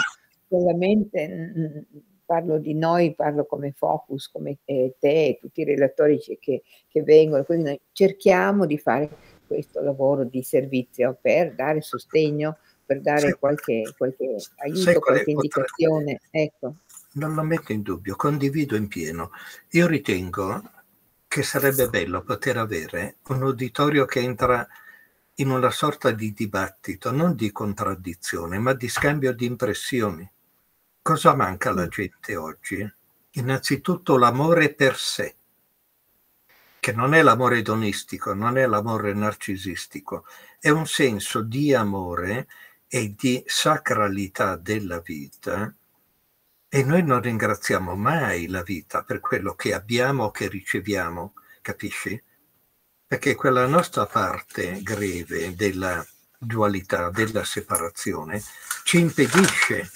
solamente, mh, parlo di noi, parlo come Focus, come eh, te e tutti i relatori che, che vengono, quindi noi cerchiamo di fare questo lavoro di servizio per dare sostegno, per dare se, qualche, qualche aiuto, qualche potrei, indicazione. Ecco. Non lo metto in dubbio, condivido in pieno. Io ritengo che sarebbe bello poter avere un uditorio che entra in una sorta di dibattito, non di contraddizione, ma di scambio di impressioni. Cosa manca alla gente oggi? Innanzitutto l'amore per sé, che non è l'amore edonistico, non è l'amore narcisistico, è un senso di amore e di sacralità della vita, e noi non ringraziamo mai la vita per quello che abbiamo o che riceviamo, capisci? Perché quella nostra parte greve della dualità, della separazione, ci impedisce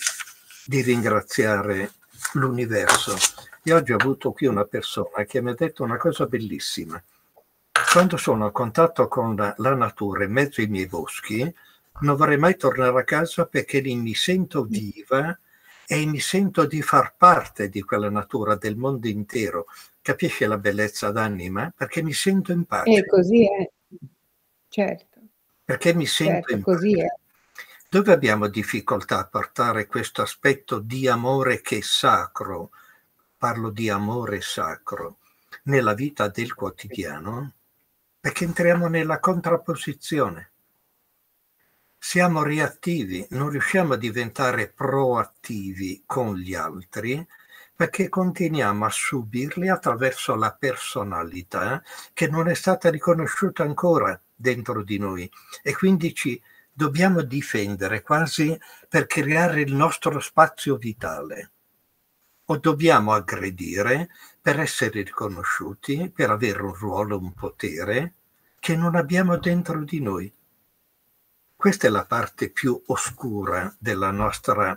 di ringraziare l'universo. Io oggi ho avuto qui una persona che mi ha detto una cosa bellissima. Quando sono a contatto con la, la natura in mezzo ai miei boschi, non vorrei mai tornare a casa, perché lì mi sento viva e mi sento di far parte di quella natura, del mondo intero. Capisci la bellezza d'anima? Perché mi sento in pace. E così è, certo. Perché mi sento certo, in così pace. È. Dove abbiamo difficoltà a portare questo aspetto di amore che è sacro, parlo di amore sacro, nella vita del quotidiano, perché entriamo nella contrapposizione. Siamo reattivi, non riusciamo a diventare proattivi con gli altri, perché continuiamo a subirli attraverso la personalità che non è stata riconosciuta ancora dentro di noi, e quindi ci dobbiamo difendere quasi per creare il nostro spazio vitale. O dobbiamo aggredire per essere riconosciuti, per avere un ruolo, un potere che non abbiamo dentro di noi. Questa è la parte più oscura della nostra,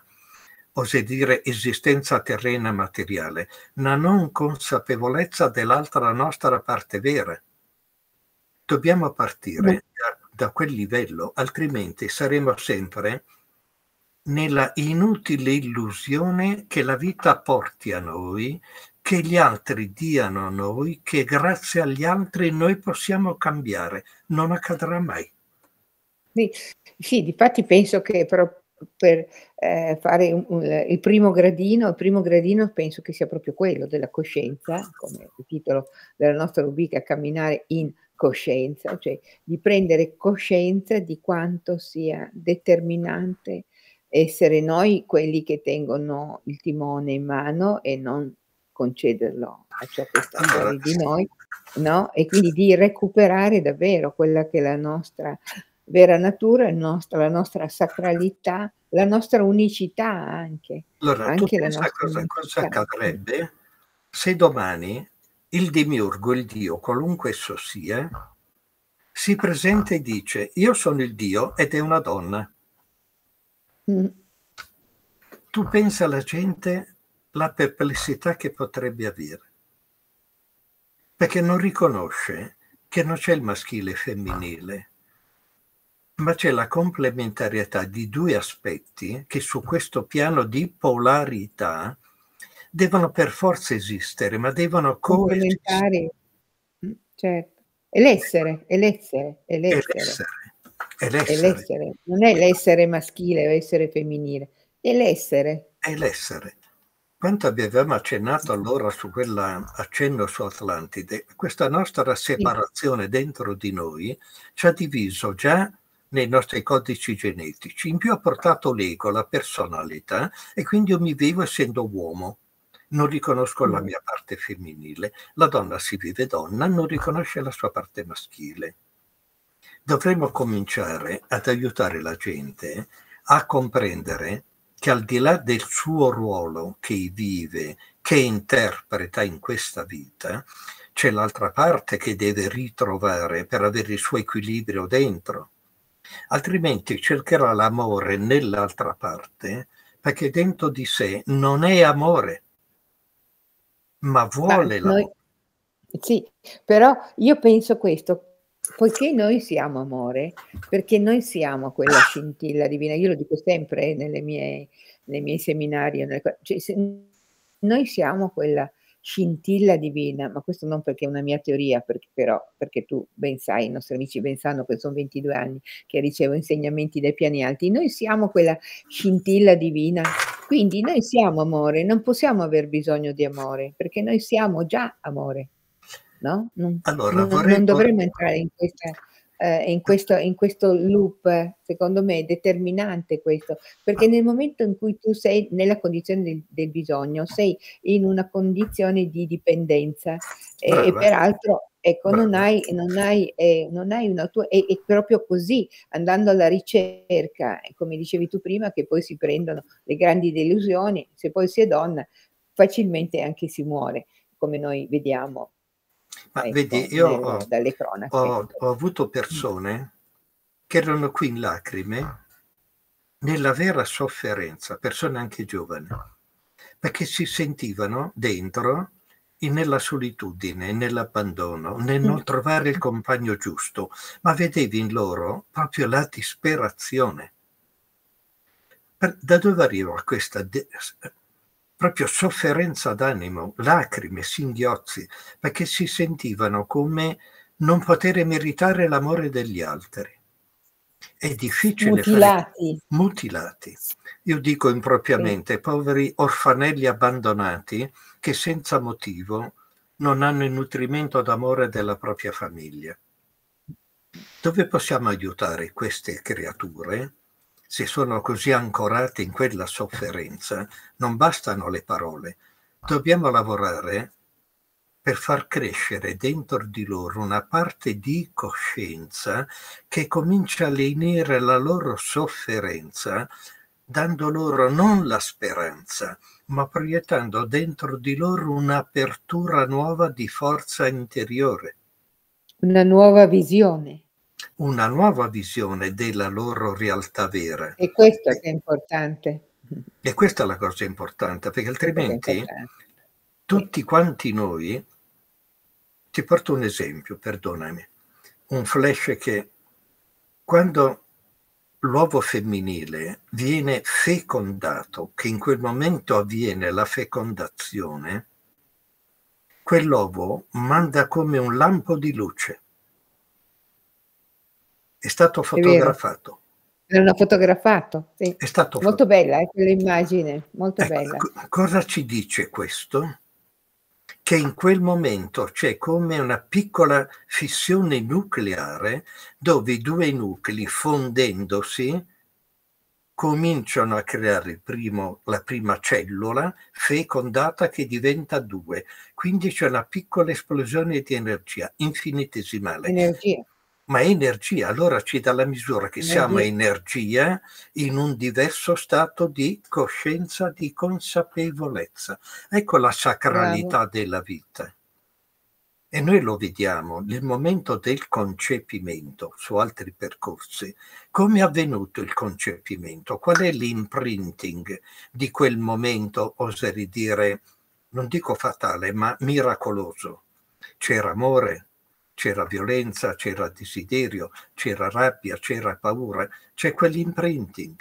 oserei dire, esistenza terrena materiale, una non consapevolezza dell'altra nostra parte vera. Dobbiamo partire da da quel livello, altrimenti saremo sempre nella inutile illusione che la vita porti a noi, che gli altri diano a noi, che grazie agli altri noi possiamo cambiare. Non accadrà mai. Sì, sì, difatti penso che però per eh, fare un, un, il primo gradino, il primo gradino penso che sia proprio quello della coscienza, come il titolo della nostra rubrica Camminare in Coscienza, cioè di prendere coscienza di quanto sia determinante essere noi quelli che tengono il timone in mano e non concederlo a ciò che sta fuori di noi, no? E quindi di recuperare davvero quella che è la nostra vera natura, il nostro, la nostra sacralità, la nostra unicità anche. Allora, anche tu la pensa nostra cosa, cosa accadrebbe se domani il demiurgo, il Dio, qualunque esso sia, si presenta e dice: io sono il Dio ed è una donna. Mm. Tu pensa alla gente la perplessità che potrebbe avere, perché non riconosce che non c'è il maschile e femminile, ma c'è la complementarietà di due aspetti che su questo piano di polarità devono per forza esistere, ma devono coesistere. Certo. È l'essere, è l'essere, è l'essere. È l'essere. È l'essere. Non è l'essere maschile o essere femminile, è l'essere. È l'essere. Quanto abbiamo accennato allora su quell'accenno su Atlantide, questa nostra separazione dentro di noi ci ha diviso già nei nostri codici genetici, in più ha portato l'ego, la personalità, e quindi io mi vivo essendo uomo, non riconosco la mia parte femminile, la donna si vive donna, non riconosce la sua parte maschile. Dovremmo cominciare ad aiutare la gente a comprendere che al di là del suo ruolo che vive, che interpreta in questa vita, c'è l'altra parte che deve ritrovare per avere il suo equilibrio dentro, altrimenti cercherà l'amore nell'altra parte, perché dentro di sé non è amore, ma vuole ma noi, l'amore. Sì, però io penso questo. Poiché noi siamo amore, perché noi siamo quella scintilla divina, io lo dico sempre nelle mie, nei miei seminari, cioè, se noi siamo quella scintilla divina, ma questo non perché è una mia teoria, perché, però perché tu ben sai, i nostri amici ben sanno che sono ventidue anni che ricevo insegnamenti dai piani alti, noi siamo quella scintilla divina, quindi noi siamo amore, non possiamo aver bisogno di amore, perché noi siamo già amore. No? Non, allora, non, vorrei, non dovremmo vorrei... entrare in, questa, eh, in, questo, in questo loop, secondo me è determinante questo, perché nel momento in cui tu sei nella condizione del, del bisogno, sei in una condizione di dipendenza eh, e peraltro ecco, non hai, non hai, eh, non hai una tua... È, è proprio così, andando alla ricerca, come dicevi tu prima, che poi si prendono le grandi delusioni, se poi si è donna facilmente anche si muore, come noi vediamo. Ma ecco, vedi, io ho, dalle cronache. Ho, ho avuto persone che erano qui in lacrime, nella vera sofferenza, persone anche giovani, perché si sentivano dentro nella solitudine, nell'abbandono, nel non trovare il compagno giusto, ma vedevi in loro proprio la disperazione. Da dove arriva questa disperazione? Proprio sofferenza d'animo, lacrime, singhiozzi, perché si sentivano come non poter meritare l'amore degli altri. È difficile mutilati. Fare... Mutilati. Io dico impropriamente, sì. Poveri orfanelli abbandonati che senza motivo non hanno il nutrimento d'amore della propria famiglia. Dove possiamo aiutare queste creature? Se sono così ancorate in quella sofferenza, non bastano le parole. Dobbiamo lavorare per far crescere dentro di loro una parte di coscienza che comincia a lenire la loro sofferenza, dando loro non la speranza, ma proiettando dentro di loro un'apertura nuova di forza interiore. Una nuova visione. Una nuova visione della loro realtà vera. E questo è importante. E questa è la cosa importante, perché altrimenti importante. Tutti quanti noi, ti porto un esempio, perdonami, un flash che Quando l'uovo femminile viene fecondato, che in quel momento avviene la fecondazione, quell'ovo manda come un lampo di luce. È stato fotografato. È L'hanno fotografato, sì. È stato molto foto... bella eh, quell'immagine, molto ecco, bella. Cosa ci dice questo? Che in quel momento c'è come una piccola fissione nucleare dove i due nuclei fondendosi cominciano a creare il primo, la prima cellula fecondata che diventa due. Quindi c'è una piccola esplosione di energia infinitesimale. Energia. Ma energia, allora ci dà la misura che energia. Siamo energia in un diverso stato di coscienza, di consapevolezza. Ecco la sacralità Bravo. Della vita. E noi lo vediamo nel momento del concepimento, su altri percorsi. Come è avvenuto il concepimento? Qual è l'imprinting di quel momento, oserei dire, non dico fatale, ma miracoloso? C'era amore? C'era violenza, c'era desiderio, c'era rabbia, c'era paura, c'è quell'imprinting.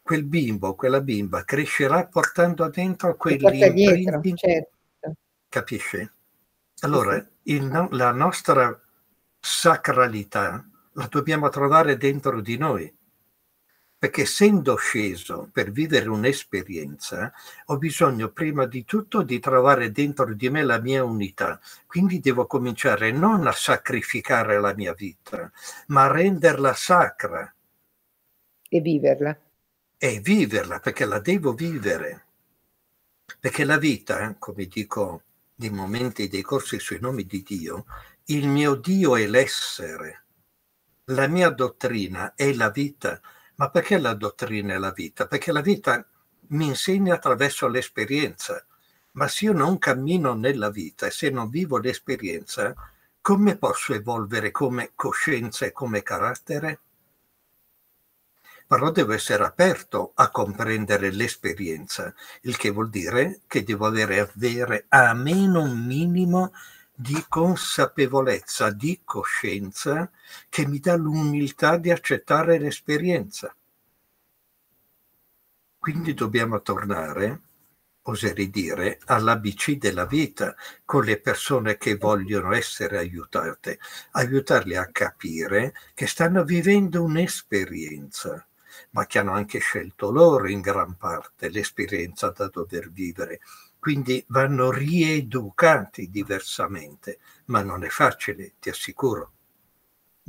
Quel bimbo, quella bimba crescerà portando dentro quell'imprinting. Certo. Capisce? Allora, il no, la nostra sacralità la dobbiamo trovare dentro di noi. Perché essendo sceso per vivere un'esperienza, ho bisogno prima di tutto di trovare dentro di me la mia unità. Quindi devo cominciare non a sacrificare la mia vita, ma a renderla sacra. E viverla. E viverla, perché la devo vivere. Perché la vita, come dico nei momenti dei corsi sui nomi di Dio, il mio Dio è l'essere. La mia dottrina è la vita. Ma perché la dottrina è la vita? Perché la vita mi insegna attraverso l'esperienza. Ma se io non cammino nella vita e se non vivo l'esperienza, come posso evolvere come coscienza e come carattere? Però devo essere aperto a comprendere l'esperienza, il che vuol dire che devo avere, avere almeno un minimo di consapevolezza, di coscienza, che mi dà l'umiltà di accettare l'esperienza. Quindi dobbiamo tornare, oserei dire, all'a bi ci della vita, con le persone che vogliono essere aiutate, aiutarle a capire che stanno vivendo un'esperienza, ma che hanno anche scelto loro in gran parte l'esperienza da dover vivere. Quindi vanno rieducati diversamente, ma non è facile, ti assicuro.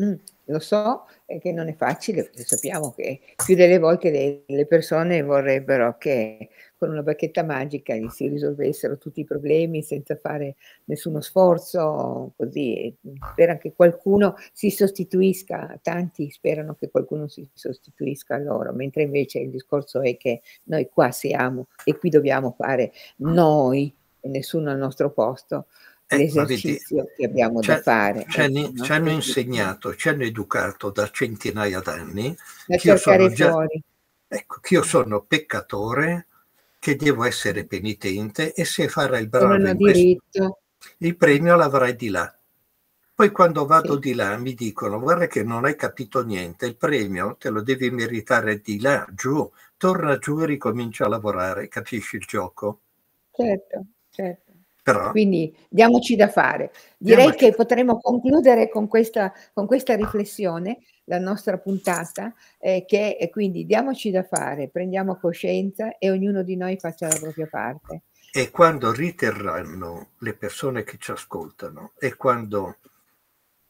Mm, lo so che non è facile, perché sappiamo che più delle volte le, le persone vorrebbero che con una bacchetta magica gli si risolvessero tutti i problemi senza fare nessuno sforzo, così spera che qualcuno si sostituisca, tanti sperano che qualcuno si sostituisca a loro, mentre invece il discorso è che noi qua siamo e qui dobbiamo fare noi e nessuno al nostro posto. L'esercizio eh, che abbiamo da fare. Ci hanno, ecco, no? ci hanno insegnato, ci hanno educato da centinaia d'anni che io sono già, ecco, che io sono peccatore, che devo essere penitente e se farai il bravo in questo, il premio l'avrai di là. Poi quando vado sì. di là mi dicono guarda che non hai capito niente, il premio te lo devi meritare di là, giù, torna giù e ricomincia a lavorare, capisci il gioco? Certo, certo. Però, quindi diamoci da fare. Direi diamoci. Che potremmo concludere con questa, con questa riflessione la nostra puntata, eh, che è quindi diamoci da fare, prendiamo coscienza e ognuno di noi faccia la propria parte. E quando riterranno le persone che ci ascoltano e quando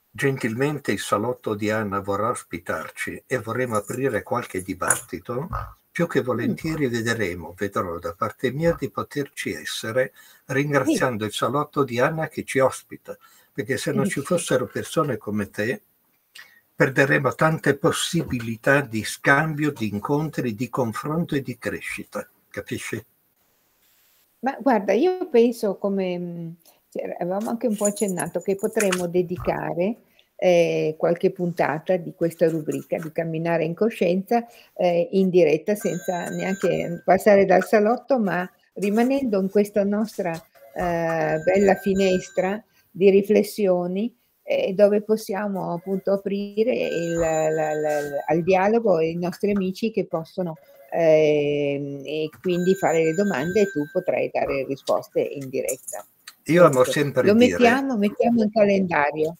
gentilmente il salotto di Anna vorrà ospitarci e vorremmo aprire qualche dibattito, più che volentieri vedremo, vedrò da parte mia di poterci essere, ringraziando il salotto di Anna che ci ospita, perché se non ci fossero persone come te perderemo tante possibilità di scambio, di incontri, di confronto e di crescita, capisci? Ma guarda, io penso, come avevamo anche un po' accennato, che potremmo dedicare Eh, qualche puntata di questa rubrica di Camminare in Coscienza eh, in diretta senza neanche passare dal salotto, ma rimanendo in questa nostra eh, bella finestra di riflessioni eh, dove possiamo appunto aprire il, la, la, la, al dialogo i nostri amici che possono eh, e quindi fare le domande e tu potrai dare risposte in diretta. Io amo sempre Lo dire... mettiamo, mettiamo in calendario.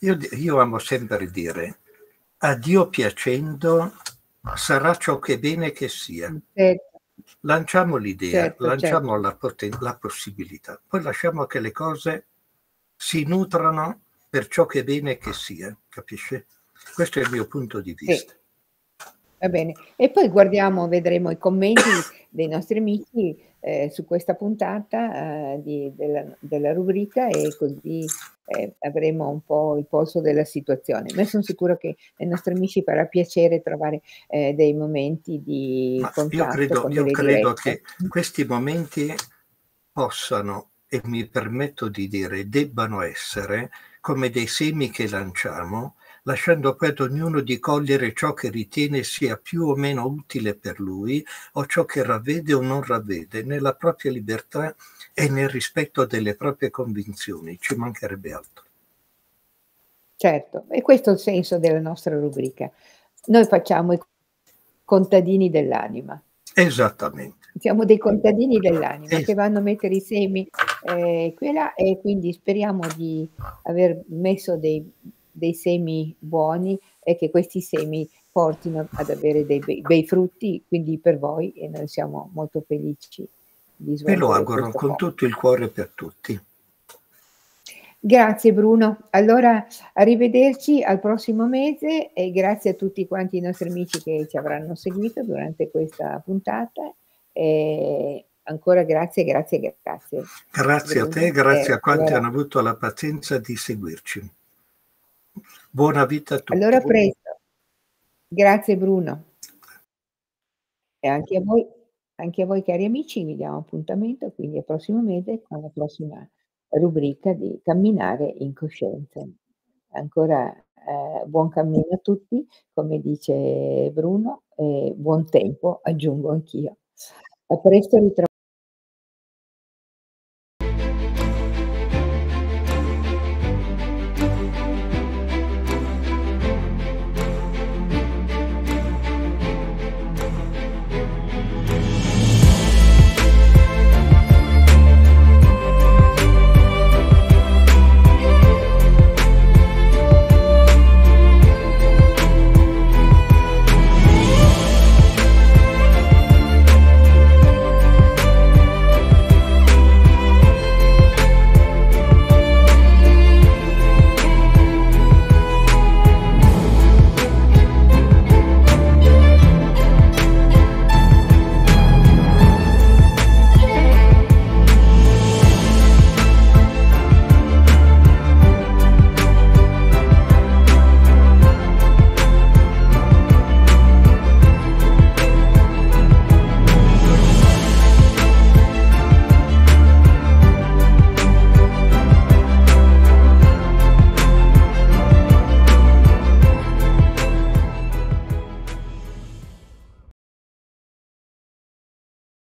Io, io amo sempre dire, a Dio piacendo sarà ciò che bene che sia. Certo. Lanciamo l'idea, certo, lanciamo certo. La, la possibilità, poi lasciamo che le cose si nutrano per ciò che è bene che sia, capisci? Questo è il mio punto di vista. Sì. Va bene, e poi guardiamo, vedremo i commenti dei nostri amici eh, su questa puntata eh, di, della, della rubrica e così eh, avremo un po' il polso della situazione. Ma sono sicuro che ai nostri amici farà piacere trovare eh, dei momenti di Ma contatto. Io credo, con io credo che questi momenti possano, e mi permetto di dire, debbano essere come dei semi che lanciamo, lasciando poi ad ognuno di cogliere ciò che ritiene sia più o meno utile per lui o ciò che ravvede o non ravvede, nella propria libertà e nel rispetto delle proprie convinzioni. Ci mancherebbe altro. Certo, e questo è il senso della nostra rubrica. Noi facciamo i contadini dell'anima. Esattamente. Siamo dei contadini dell'anima esatto. che vanno a mettere i semi eh, qui e là, e quindi speriamo di aver messo dei... dei semi buoni e che questi semi portino ad avere dei bei, bei frutti, quindi per voi, e noi siamo molto felici di svolgere. Me lo auguro con modo. tutto il cuore per tutti. Grazie Bruno, allora arrivederci al prossimo mese e grazie a tutti quanti i nostri amici che ci avranno seguito durante questa puntata e ancora grazie, grazie, grazie. Grazie Bruno, a te, grazie a quanti allora. hanno avuto la pazienza di seguirci. Buona vita a tutti. Allora presto. Grazie Bruno. E anche a voi, anche a voi cari amici, vi diamo appuntamento quindi al prossimo mese con la prossima rubrica di Camminare in Coscienza. Ancora eh, buon cammino a tutti, come dice Bruno, e buon tempo, aggiungo anch'io. A presto ritroviamo.